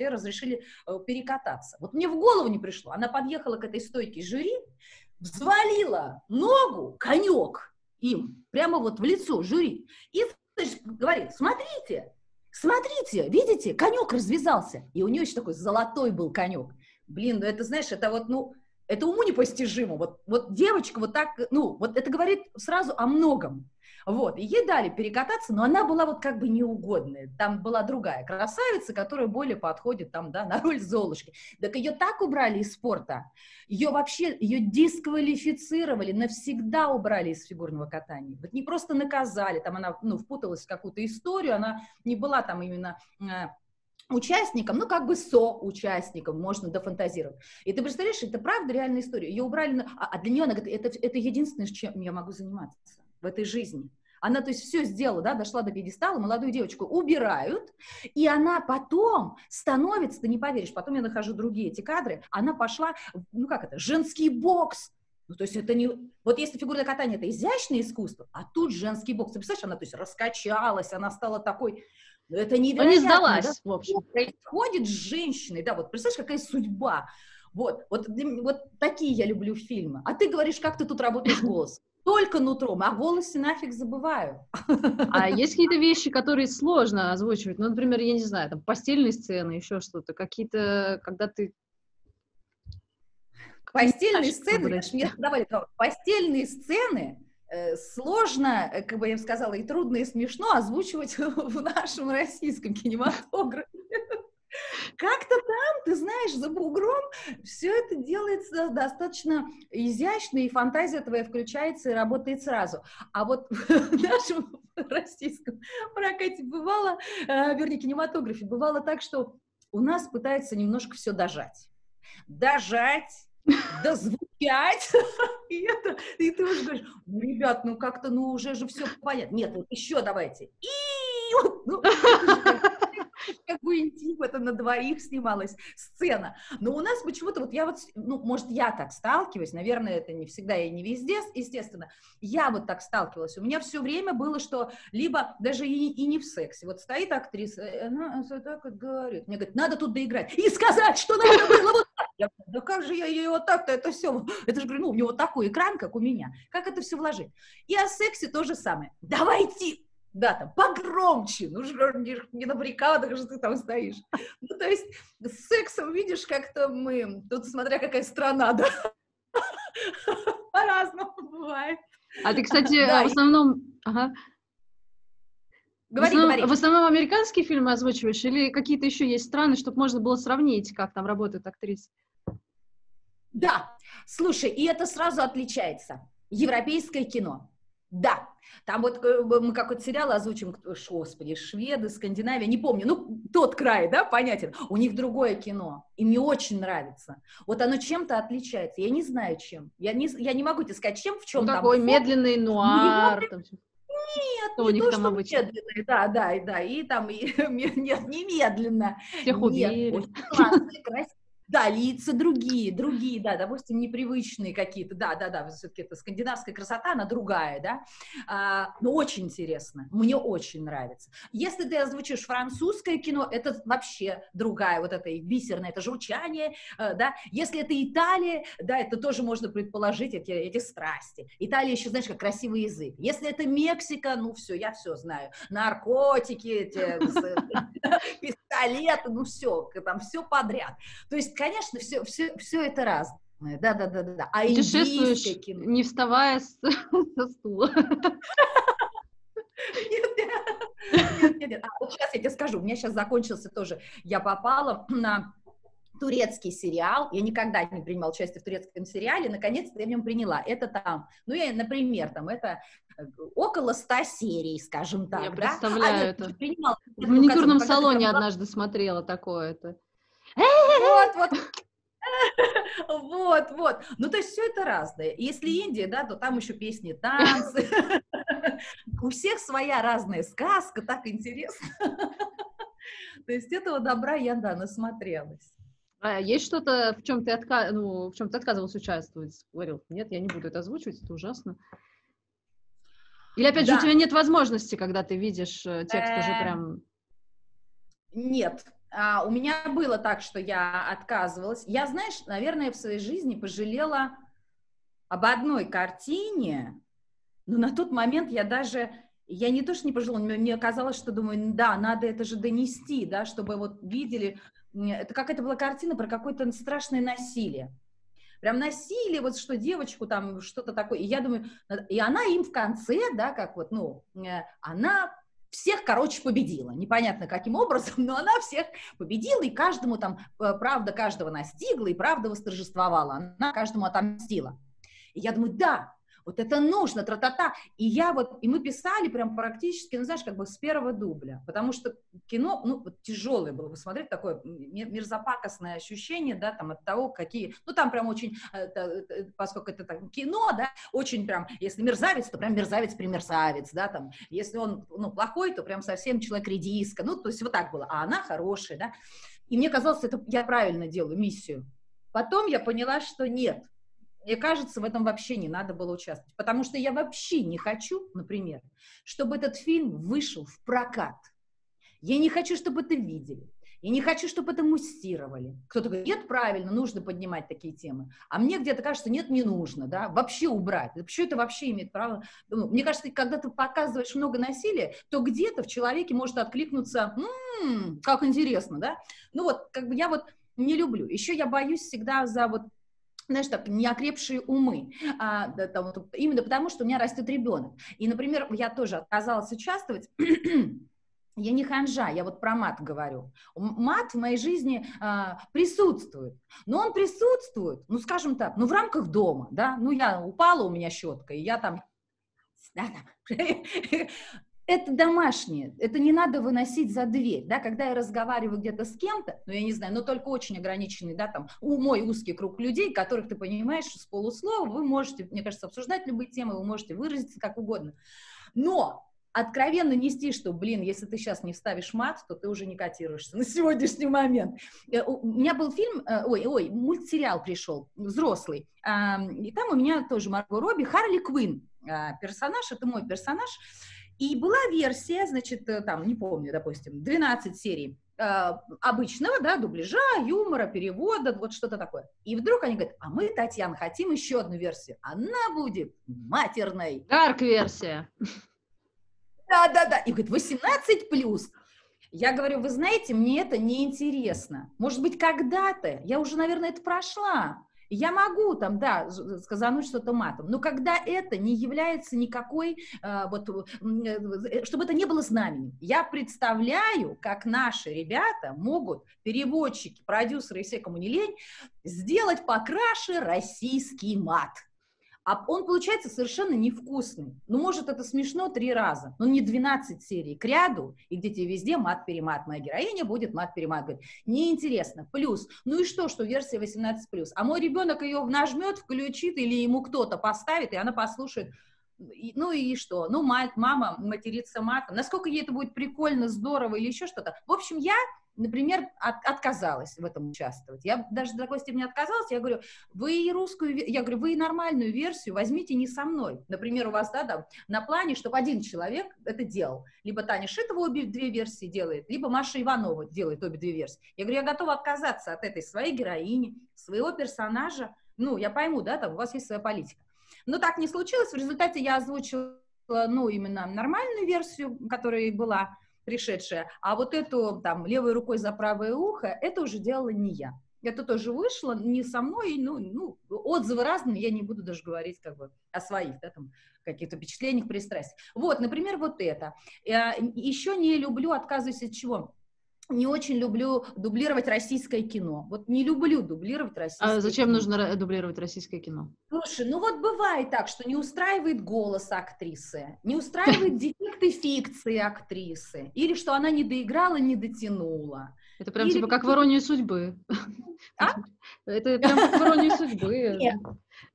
разрешили перекататься? Мне в голову не пришло. Она подъехала к этой стойке жюри, взвалила ногу, конек им, прямо в лицо жюри. И говорит, смотрите, видите, конек развязался. И у нее еще такой золотой был конек. Блин, это, знаешь, это это уму непостижимо. Девочка это говорит сразу о многом. И ей дали перекататься, но она была как бы неугодная. Там была другая красавица, которая более подходит на роль Золушки. Так ее так убрали из спорта, ее дисквалифицировали, навсегда убрали из фигурного катания. Не просто наказали, она впуталась в какую-то историю, она не была именно... участником, соучастником, можно дофантазировать. И ты представляешь, это правда реальная история. Ее убрали, а для нее, она говорит, это единственное, чем я могу заниматься в этой жизни. Она, все сделала, да, дошла до пьедестала, молодую девочку убирают, и она потом становится, ты не поверишь, потом я нахожу другие эти кадры, она пошла, женский бокс. То есть это не... если фигурное катание — это изящное искусство, а тут женский бокс. Ты представляешь, она, раскачалась, она стала такой... Это невероятно. Она не сдалась, в общем. Происходит с женщиной, да, представляешь, какая судьба. Такие я люблю фильмы. А ты говоришь, как ты тут работаешь голосом. Только нутром, а голосе нафиг забываю. А есть какие-то вещи, которые сложно озвучивать? Ну, например, я не знаю, там постельные сцены, еще что-то, какие-то, когда ты... Постельные сцены, мне задавали, постельные сцены сложно, как бы я бы сказала, и трудно, и смешно озвучивать в нашем российском кинематографе. Как-то там, ты знаешь, за бугром все это делается достаточно изящно, и фантазия твоя включается и работает сразу. А вот в нашем российском прокате бывало, вернее, кинематографе, бывало так, что у нас пытаются немножко все дожать. Дозвучать, и ты уже говоришь, ну, ребят, ну как-то, ну уже же все понятно. Нет, вот еще давайте. Какой интим, это на двоих снималась сцена. Но у нас почему-то, вот я вот, ну, может, я так сталкиваюсь, наверное, это не всегда и не везде, естественно, я вот так сталкивалась. У меня все время было, что либо даже и не в сексе. Вот стоит актриса, она так вот говорит, мне говорит, надо тут доиграть и сказать, что надо было вот так. Я говорю, да как же я ее вот так-то, это все, это же, говорю, ну, у него такой экран, как у меня. Как это все вложить? И о сексе то же самое. Давайте! Да, там, погромче, ну, не на баррикадах же ты там стоишь. Ну, то есть, с сексом, видишь, как-то мы, тут смотря какая страна, да, по-разному бывает. А ты, кстати, в основном... Ага. Говори, говори. В основном американские фильмы озвучиваешь или какие-то еще есть страны, чтобы можно было сравнить, как там работают актрисы? Да, слушай, и это сразу отличается. Европейское кино. Да, там вот мы какой-то сериал озвучим, господи, шведы, Скандинавия, не помню, ну, тот край, да, понятен, у них другое кино, и мне очень нравится, вот оно чем-то отличается, я не знаю чем, я не могу тебе сказать чем, в чем там. Такой медленный нуар. Нет, не то, что медленный, да, и там, нет, немедленно. Всех убили. Да, лица другие, да, допустим, непривычные какие-то, да, все-таки это скандинавская красота, она другая, да, но очень интересно, мне очень нравится. Если ты озвучишь французское кино, это вообще другая, вот это и бисерное, это журчание, да, если это Италия, да, это тоже можно предположить, эти страсти. Италия еще, знаешь, как красивый язык. Если это Мексика, ну все, я все знаю, наркотики, пистолеты, ну все, там все подряд. То есть, конечно, все это разное, да. А индийское кино... не вставая со стула. Нет. А вот сейчас я тебе скажу, у меня сейчас закончился тоже, я попала на турецкий сериал, я никогда не принимала участие в турецком сериале, наконец-то я в нем приняла, это там, ну, я, например, там, это около 100 серий, скажем так, я представляю, да? Это. В маникюрном салоне однажды смотрела такое-то. Вот. Ну, то есть все это разное. Если Индия, да, то там еще песни, танцы. У всех своя разная сказка, так интересно. То есть этого добра я, да, насмотрелась. А есть что-то, в чем ты отказывалась участвовать? Говорил, нет, я не буду это озвучивать, это ужасно. Или, опять же, у тебя нет возможности, когда ты видишь текст уже прям... Нет. У меня было так, что я отказывалась. Я, знаешь, наверное, в своей жизни пожалела об одной картине, но на тот момент я даже, я не то что не пожалела, мне казалось, что думаю, да, надо это же донести, да, чтобы вот видели, это какая-то была картина про какое-то страшное насилие. Прям насилие, вот что девочку там, что-то такое. И я думаю, и она им в конце, да, как вот, ну, она... всех, короче, победила. Непонятно, каким образом, но она всех победила, и каждому там, правда каждого настигла, и правда восторжествовала. Она каждому отомстила. И я думаю, да, вот это нужно, тра-та-та. И я вот, и мы писали прям практически, ну, знаешь, как бы с первого дубля, потому что кино, ну, вот тяжелое было, вы смотрите, такое мерзопакостное ощущение, да, там, от того, какие, ну, там прям очень, поскольку это так, кино, да, очень прям, если мерзавец, то прям мерзавец-примерзавец, да, там, если он, ну, плохой, то прям совсем человек редиска, ну, то есть вот так было, а она хорошая, да, и мне казалось, это я правильно делаю миссию. Потом я поняла, что нет. Мне кажется, в этом вообще не надо было участвовать, потому что я вообще не хочу, например, чтобы этот фильм вышел в прокат. Я не хочу, чтобы это видели. И не хочу, чтобы это муссировали. Кто-то говорит, нет, правильно, нужно поднимать такие темы. А мне где-то кажется, нет, не нужно, да, вообще убрать. Почему это вообще имеет право? Мне кажется, когда ты показываешь много насилия, то где-то в человеке может откликнуться, как интересно, да. Ну вот, как бы я вот не люблю. Еще я боюсь всегда за вот, знаешь, так, неокрепшие умы, именно потому, что у меня растет ребенок. И, например, я тоже отказалась участвовать. Я не ханжа, я вот про мат говорю. Мат в моей жизни присутствует. Но он присутствует, ну, скажем так, ну, в рамках дома, да. Ну, я упала, у меня щетка, и я там... Это домашнее, это не надо выносить за дверь, да, когда я разговариваю где-то с кем-то, ну, я не знаю, но только очень ограниченный, да, там, мой узкий круг людей, которых ты понимаешь с полуслова, вы можете, мне кажется, обсуждать любые темы, вы можете выразиться как угодно, но откровенно нести, что, блин, если ты сейчас не вставишь мат, то ты уже не котируешься на сегодняшний момент. У меня был фильм, мультсериал пришел, взрослый, и там у меня тоже Марго Робби, Харли Квинн персонаж, это мой персонаж. И была версия, значит, там, не помню, допустим, 12 серий обычного, да, дубляжа, юмора, перевода, вот что-то такое. И вдруг они говорят, а мы, Татьяна, хотим еще одну версию. Она будет матерной. Дарк-версия. Да-да-да. И говорит, 18+. Я говорю, вы знаете, мне это неинтересно. Может быть, когда-то, я уже, наверное, это прошла. Я могу там, да, сказануть что-то матом, но когда это не является никакой, чтобы это не было знаменем. Я представляю, как наши ребята могут, переводчики, продюсеры и все, кому не лень, сделать покраше российский мат. А он получается совершенно невкусный. Ну, может, это смешно 3 раза, но не 12 серий к ряду, и где тебе везде мат-перемат. Моя героиня будет мат-перемат. Говорит, неинтересно. Плюс, ну и что версия 18+. А мой ребенок ее нажмет, включит, или ему кто-то поставит, и она послушает. Ну и что? Ну, мама матерится матом. Насколько ей это будет прикольно, здорово или еще что-то. В общем, я... Например, отказалась в этом участвовать. Я даже до такой степени отказалась. Я говорю, вы нормальную версию возьмите не со мной. Например, у вас, да, там, на плане, чтобы один человек это делал. Либо Таня Шитова обе 2 версии делает, либо Маша Иванова делает обе 2 версии. Я говорю, я готова отказаться от этой своей героини, своего персонажа. Ну, я пойму, да, там, у вас есть своя политика. Но так не случилось. В результате я озвучила, ну, именно нормальную версию, которая была пришедшая, а вот эту, там, левой рукой за правое ухо, это уже делала не я. Это тоже вышло не со мной, ну, отзывы разные, я не буду даже говорить, как бы, о своих, да, там, каких-то впечатлениях, пристрастиях. Вот, например, вот это. Я еще не люблю, отказываюсь от чего? Не очень люблю дублировать российское кино. Вот не люблю дублировать российское кино. А зачем нужно дублировать российское кино? Слушай, ну вот бывает так, что не устраивает голос актрисы, не устраивает дефекты фикции актрисы, или что она не доиграла, не дотянула. Это прям типа как в «Иронии судьбы». Это прям как в «Иронии судьбы».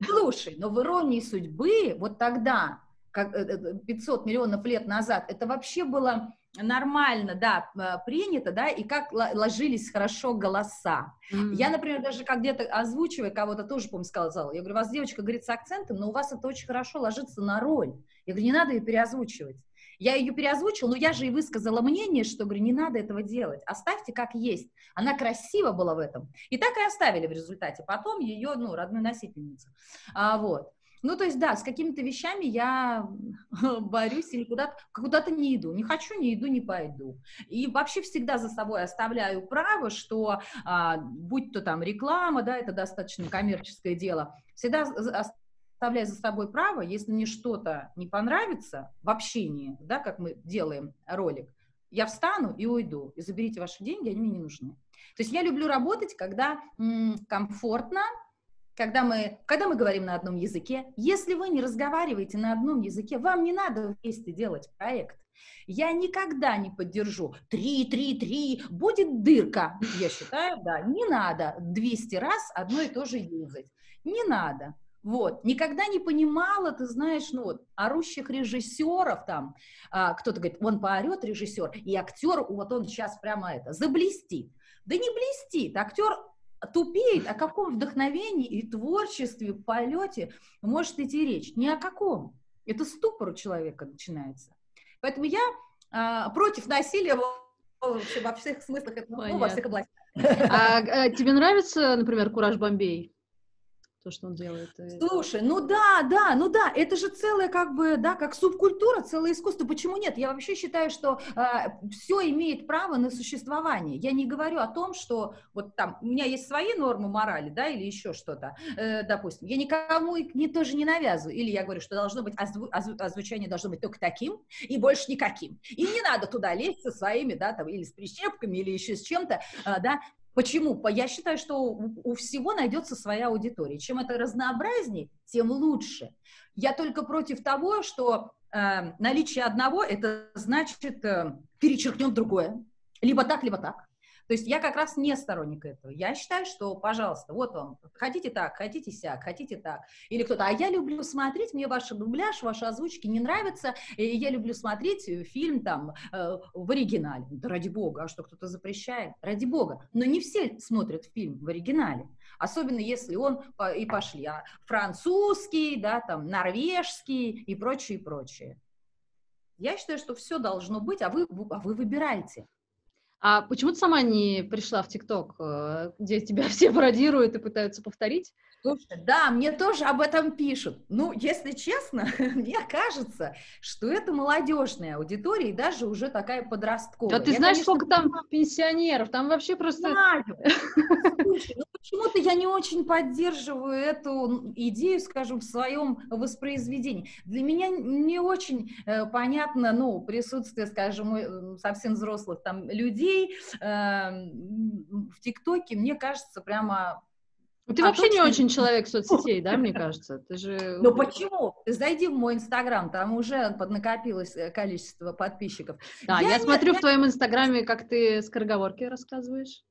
Слушай, но в «Иронии судьбы» вот тогда, 500 миллионов лет назад, это вообще было... нормально, да, принято, да, и как ложились хорошо голоса. Я, например, даже как где-то озвучивая кого-то, тоже, помню, сказала, я говорю, у вас девочка говорит с акцентом, но у вас это очень хорошо ложится на роль. Я говорю, не надо ее переозвучивать. Я ее переозвучила, но я же и высказала мнение, что, говорю, не надо этого делать, оставьте как есть. Она красива была в этом. И так и оставили в результате. Потом ее, ну, родную носительницу. Вот. Ну, то есть, да, с какими-то вещами я борюсь или куда-то не иду. Не хочу, не иду, не пойду. И вообще всегда за собой оставляю право, что будь то там реклама, да, это достаточно коммерческое дело, всегда оставляю за собой право, если мне что-то не понравится в общении, да, как мы делаем ролик, я встану и уйду, и заберите ваши деньги, они мне не нужны. То есть я люблю работать, когда комфортно, когда мы говорим на одном языке. Если вы не разговариваете на одном языке, вам не надо вместе делать проект. Я никогда не поддержу 3-3-3, будет дырка. Я считаю, да, не надо 200 раз одно и то же юзать. Не надо. Вот. Никогда не понимала, ты знаешь, ну вот, орущих режиссеров там. Кто-то говорит, он поорет, режиссер, и актер, вот он сейчас прямо это, заблестит. Да не блестит, актер... тупеет, о каком вдохновении и творчестве, полете может идти речь. Ни о каком. Это ступор у человека начинается. Поэтому я против насилия вообще во всех смыслах этого, ну, во всех областях. А тебе нравится, например, «Кураж Бамбей»? То, что он делает. Слушай, ну да, это же целая как бы, да, как субкультура, целое искусство. Почему нет? Я вообще считаю, что все имеет право на существование. Я не говорю о том, что вот там у меня есть свои нормы морали, да, или еще что-то, допустим. Я никому их тоже не навязываю. Или я говорю, что должно быть, озвучение должно быть только таким и больше никаким. И не надо туда лезть со своими, да, там, или с прищепками, или еще с чем-то, да. Почему? Я считаю, что у всего найдется своя аудитория. Чем это разнообразнее, тем лучше. Я только против того, что наличие одного, это значит перечеркнем другое. Либо так, либо так. То есть я как раз не сторонник этого. Я считаю, что, пожалуйста, вот вам, хотите так, хотите сяк, хотите так. Или кто-то, а я люблю смотреть, мне ваш дубляж, ваши озвучки не нравятся, и я люблю смотреть фильм там в оригинале. Да ради бога, а что, кто-то запрещает? Ради бога. Но не все смотрят фильм в оригинале. Особенно если он, и пошли, французский, да, там, норвежский и прочее, прочее. Я считаю, что все должно быть, а вы выбираете. А почему ты сама не пришла в ТикТок, где тебя все пародируют и пытаются повторить? Слушай, да, мне тоже об этом пишут. Ну, если честно, мне кажется, что это молодежная аудитория и даже уже такая подростковая. Да ты знаешь, конечно, сколько там пенсионеров, там вообще просто... Слушай, ну почему-то я не очень поддерживаю эту идею, скажем, в своем воспроизведении. Для меня не очень понятно, ну, присутствие, скажем, совсем взрослых там людей в ТикТоке, мне кажется, прямо... Ты вообще не очень человек соцсетей, да, мне кажется? Ты же... Ну почему? Ты зайди в мой Инстаграм, там уже поднакопилось количество подписчиков. Да, я смотрю в твоем Инстаграме, как ты скороговорки рассказываешь.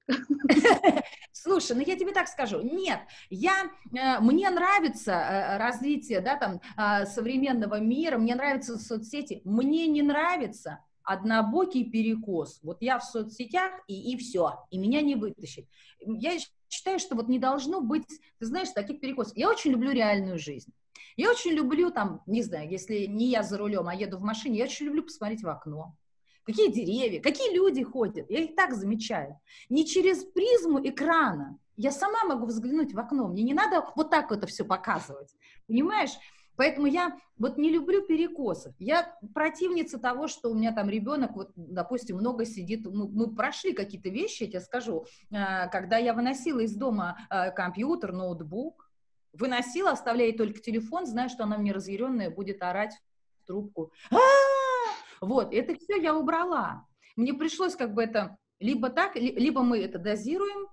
Слушай, ну я тебе так скажу. Нет, мне нравится развитие, да, там, современного мира, мне нравятся соцсети, мне не нравится однобокий перекос. Вот я в соцсетях, и все, и меня не вытащить. Я считаю, что вот не должно быть, ты знаешь, таких перекосов. Я очень люблю реальную жизнь. Я очень люблю там, не знаю, если не я за рулем, а еду в машине, я очень люблю посмотреть в окно. Какие деревья, какие люди ходят. Я их так замечаю. Не через призму экрана. Я сама могу взглянуть в окно. Мне не надо вот так это все показывать. Понимаешь? Поэтому я вот не люблю перекосов. Я противница того, что у меня там ребенок, вот, допустим, много сидит. Мы прошли какие-то вещи, я тебе скажу. Когда я выносила из дома компьютер, ноутбук, выносила, оставляя только телефон, зная, что она мне разъяренная будет орать в трубку. Вот, это все я убрала. Мне пришлось как бы это либо так, либо мы это дозируем,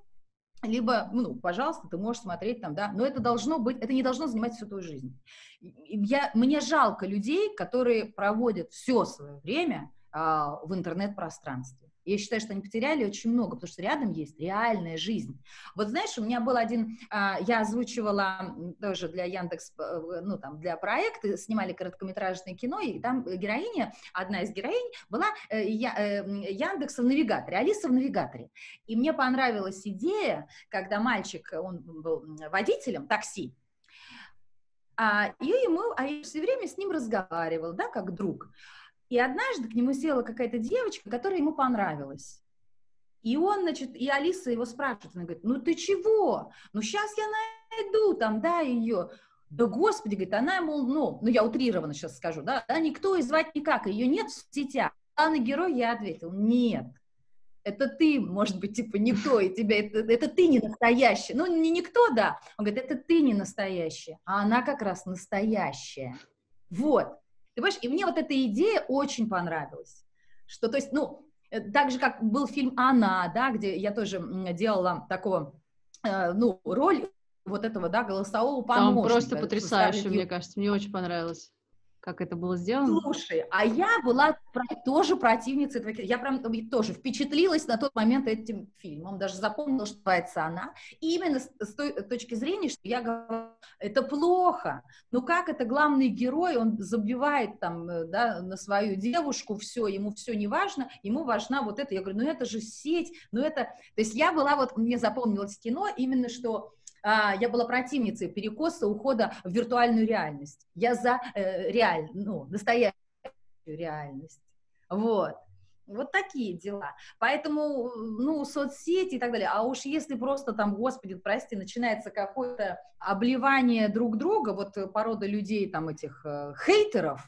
либо, ну, пожалуйста, ты можешь смотреть там, да, но это должно быть, это не должно занимать всю твою жизнь. Мне жалко людей, которые проводят все свое время в интернет-пространстве. Я считаю, что они потеряли очень много, потому что рядом есть реальная жизнь. Вот знаешь, у меня был один, я озвучивала тоже для Яндекс, ну там для проекта, снимали короткометражное кино, и там героиня, одна из героинь была Яндекса в навигаторе, Алиса в навигаторе. И мне понравилась идея, когда мальчик, он был водителем такси, я все время с ним разговаривала, да, как друг. И однажды к нему села какая-то девочка, которая ему понравилась. И он, значит, и Алиса его спрашивает, она говорит, ну ты чего? Ну сейчас я найду там, да, ее. Да господи, говорит, она, мол, ну я утрированно сейчас скажу, да, никто и звать никак, ее нет в сетях. А на герой я ответил, нет. Это ты, может быть, типа, никто, и тебя, это ты не настоящий. Ну, не никто, да. Он говорит, это ты не настоящая, а она как раз настоящая. Вот. Ты понимаешь, и мне вот эта идея очень понравилась, что, то есть, ну, так же, как был фильм «Она», да, где я тоже делала такого, ну, роль вот этого, да, голосового помощника. Там просто потрясающе, мне кажется, мне очень понравилось, как это было сделано. Слушай, а я была тоже противницей этого фильма. Я прям тоже впечатлилась на тот момент этим фильмом, даже запомнила, что называется «Она». И именно с той точки зрения, что я говорю, это плохо. Ну как это главный герой, он забивает там, да, на свою девушку все, ему все не важно, ему важна вот это. Я говорю, ну это же сеть, ну это... То есть я была вот, мне запомнилось кино именно, что... Я была противницей перекоса, ухода в виртуальную реальность. Я за настоящую реальность. Вот. Вот такие дела. Поэтому, ну, соцсети и так далее. А уж если просто там, господи, прости, начинается какое-то обливание друг друга, вот порода людей там этих хейтеров,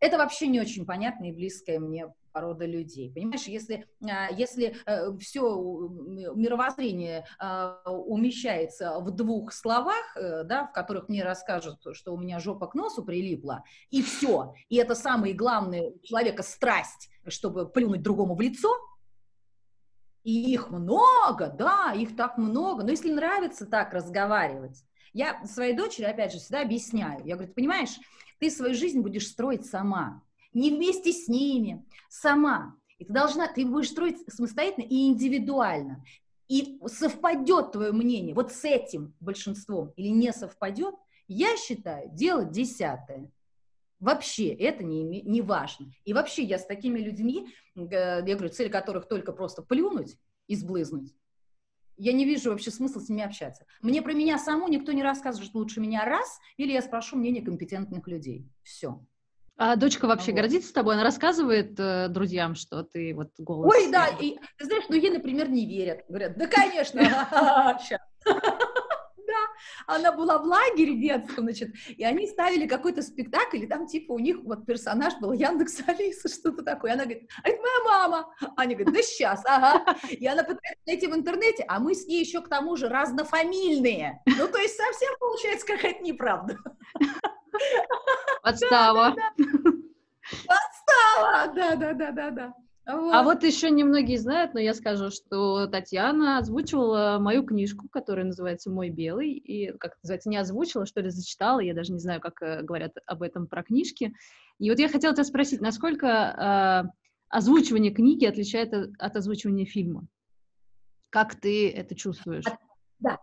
это вообще не очень понятная и близкая мне порода людей. Понимаешь, если все мировоззрение умещается в двух словах, да, в которых мне расскажут, что у меня жопа к носу прилипла, и все, и это самое главное у человека страсть, чтобы плюнуть другому в лицо, и их много, да, их так много, но если нравится так разговаривать, я своей дочери, опять же, всегда объясняю, я говорю, ты понимаешь, ты свою жизнь будешь строить сама, не вместе с ними, сама. И ты будешь строить самостоятельно и индивидуально. И совпадет твое мнение вот с этим большинством или не совпадет, я считаю, дело десятое. Вообще это не важно. И вообще я с такими людьми, я говорю, цель которых только просто плюнуть и сблызнуть, я не вижу вообще смысла с ними общаться. Мне про меня саму никто не рассказывает лучше меня раз, или я спрошу мнение компетентных людей. Все. А дочка вообще гордится тобой? Она рассказывает друзьям, что ты вот голос... Ой, да, и, ты знаешь, ну ей, например, не верят. Говорят, да, конечно, она была в лагере детском, значит, и они ставили какой-то спектакль, и там типа у них вот персонаж был Яндекс.Алиса, что-то такое. И она говорит, а это моя мама. Аня говорит, да сейчас, ага. И она пытается найти в интернете, а мы с ней еще к тому же разнофамильные. Ну, то есть совсем получается какая-то неправда. Подстава. Подстава, да. Вот. А вот еще немногие знают, но я скажу, что Татьяна озвучивала мою книжку, которая называется «Мой белый», и, как это называется, не озвучила, что ли, зачитала, я даже не знаю, как говорят об этом про книжки. И вот я хотела тебя спросить, насколько озвучивание книги отличает от озвучивания фильма? Как ты это чувствуешь? Да,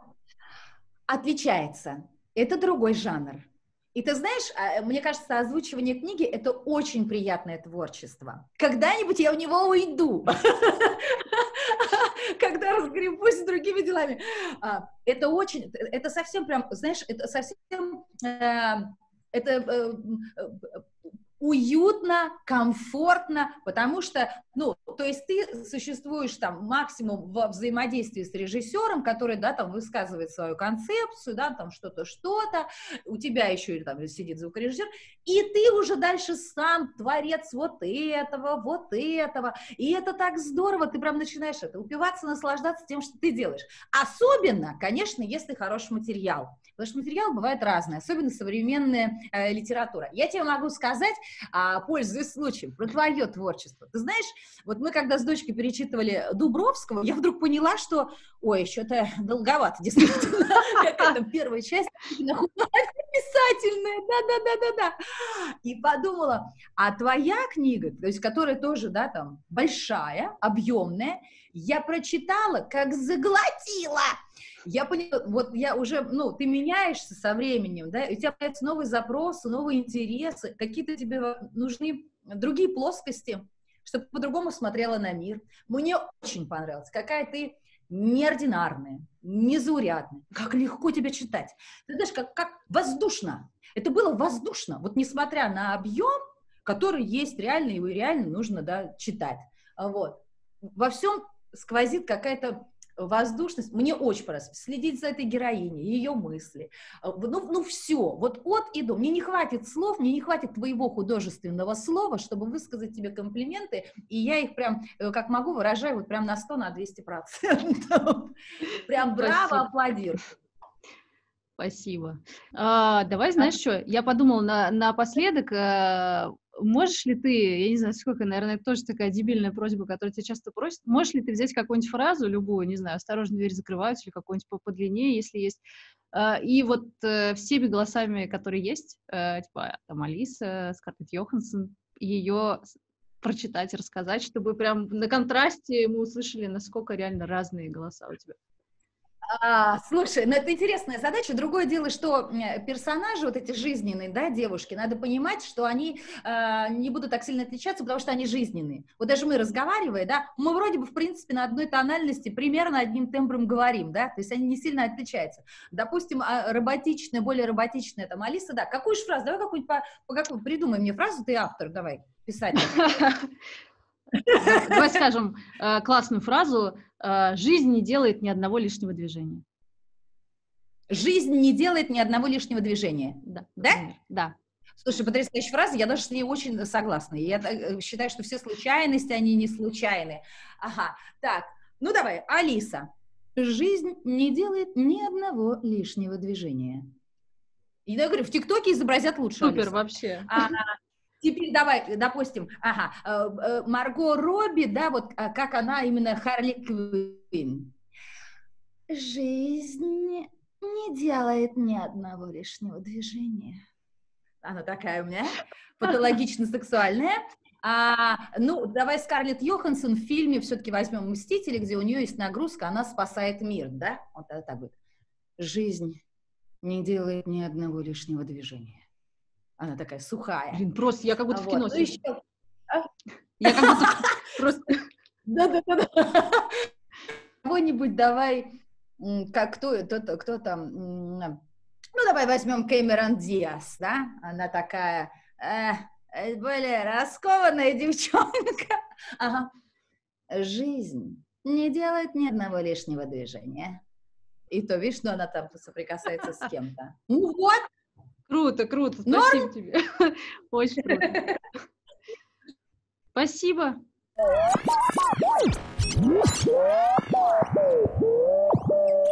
отличается. Это другой жанр. И ты знаешь, мне кажется, озвучивание книги — это очень приятное творчество. Когда-нибудь я у него уйду, когда разгребусь с другими делами. Это очень, это совсем прям, знаешь, это совсем, это уютно, комфортно, потому что, ну, то есть ты существуешь там максимум во взаимодействии с режиссером, который, да, там высказывает свою концепцию, да, там что-то, у тебя еще или там сидит звукорежиссер, и ты уже дальше сам творец вот этого, и это так здорово, ты прям начинаешь это упиваться, наслаждаться тем, что ты делаешь. Особенно, конечно, если хороший материал, потому что материал бывает разный, особенно современная литература. Я тебе могу сказать, пользуясь случаем, про твое творчество. Ты знаешь, вот мы когда с дочкой перечитывали Дубровского, я вдруг поняла, что, ой, что-то долговато, действительно, какая-то первая часть писательная, да. И подумала, а твоя книга, то есть которая тоже, да, там, большая, объемная, я прочитала, как заглотила. Я поняла, вот я уже, ну, ты меняешься со временем, да, у тебя появляются новые запросы, новые интересы, какие-то тебе нужны другие плоскости, чтобы по-другому смотрела на мир. Мне очень понравилось, какая ты неординарная, незаурядная, как легко тебя читать. Ты знаешь, как воздушно. Это было воздушно, вот несмотря на объем, который есть реально, его реально нужно, да, читать. Вот. Во всем сквозит какая-то воздушность. Мне очень понравилось следить за этой героиней, ее мысли. Ну все, вот от и до. Мне не хватит слов, мне не хватит твоего художественного слова, чтобы высказать тебе комплименты, и я их прям, как могу, выражаю вот прям на 100-200%. Прям браво, аплодирую. Спасибо. Давай, знаешь что, я подумала напоследок, можешь ли ты, я не знаю, сколько, наверное, это тоже такая дебильная просьба, которую тебя часто просят, можешь ли ты взять какую-нибудь фразу, любую, не знаю, «Осторожно, дверь закрывается», или какую-нибудь подлиннее, если есть, и вот всеми голосами, которые есть, типа там Алиса, Скарлетт Йоханссон, ее прочитать, рассказать, чтобы прям на контрасте мы услышали, насколько реально разные голоса у тебя. Слушай, ну это интересная задача. Другое дело, что персонажи вот эти жизненные, да, девушки, надо понимать, что они не будут так сильно отличаться, потому что они жизненные. Вот даже мы, разговаривая, да, мы вроде бы, в принципе, на одной тональности, примерно одним тембром говорим, да, то есть они не сильно отличаются. Допустим, роботичная, более роботичная, там, Алиса, да, какую же фразу, давай какую-нибудь, придумай мне фразу, ты автор, давай, писатель. Давай скажем классную фразу. Жизнь не делает ни одного лишнего движения. Жизнь не делает ни одного лишнего движения. Да? Да. Да. Слушай, потрясающая фраза, я даже с ней очень согласна. Я считаю, что все случайности, они не случайны. Ага, так, ну давай, Алиса. Жизнь не делает ни одного лишнего движения. Я говорю, в ТикТоке изобразят лучше. Супер, Алиса. Вообще. Теперь давай, допустим, Марго Робби, да, вот как она именно Харли Квинн. Жизнь не делает ни одного лишнего движения. Она такая у меня, патологично-сексуальная. Ну, давай Скарлетт Йоханссон в фильме все-таки возьмем «Мстители», где у нее есть нагрузка, она спасает мир, да? Вот так вот. Жизнь не делает ни одного лишнего движения. Она такая сухая. Блин, просто я как будто в кино. Ну, еще... Я как будто просто... Да-да-да. Кого-нибудь давай, как кто там... Ну, давай возьмем Кэмерон Диас, да? Она такая более раскованная девчонка. Ага. Жизнь не делает ни одного лишнего движения. И то, видишь, что она там соприкасается с кем-то. Ну вот! Круто, круто, спасибо тебе. Очень круто. Спасибо.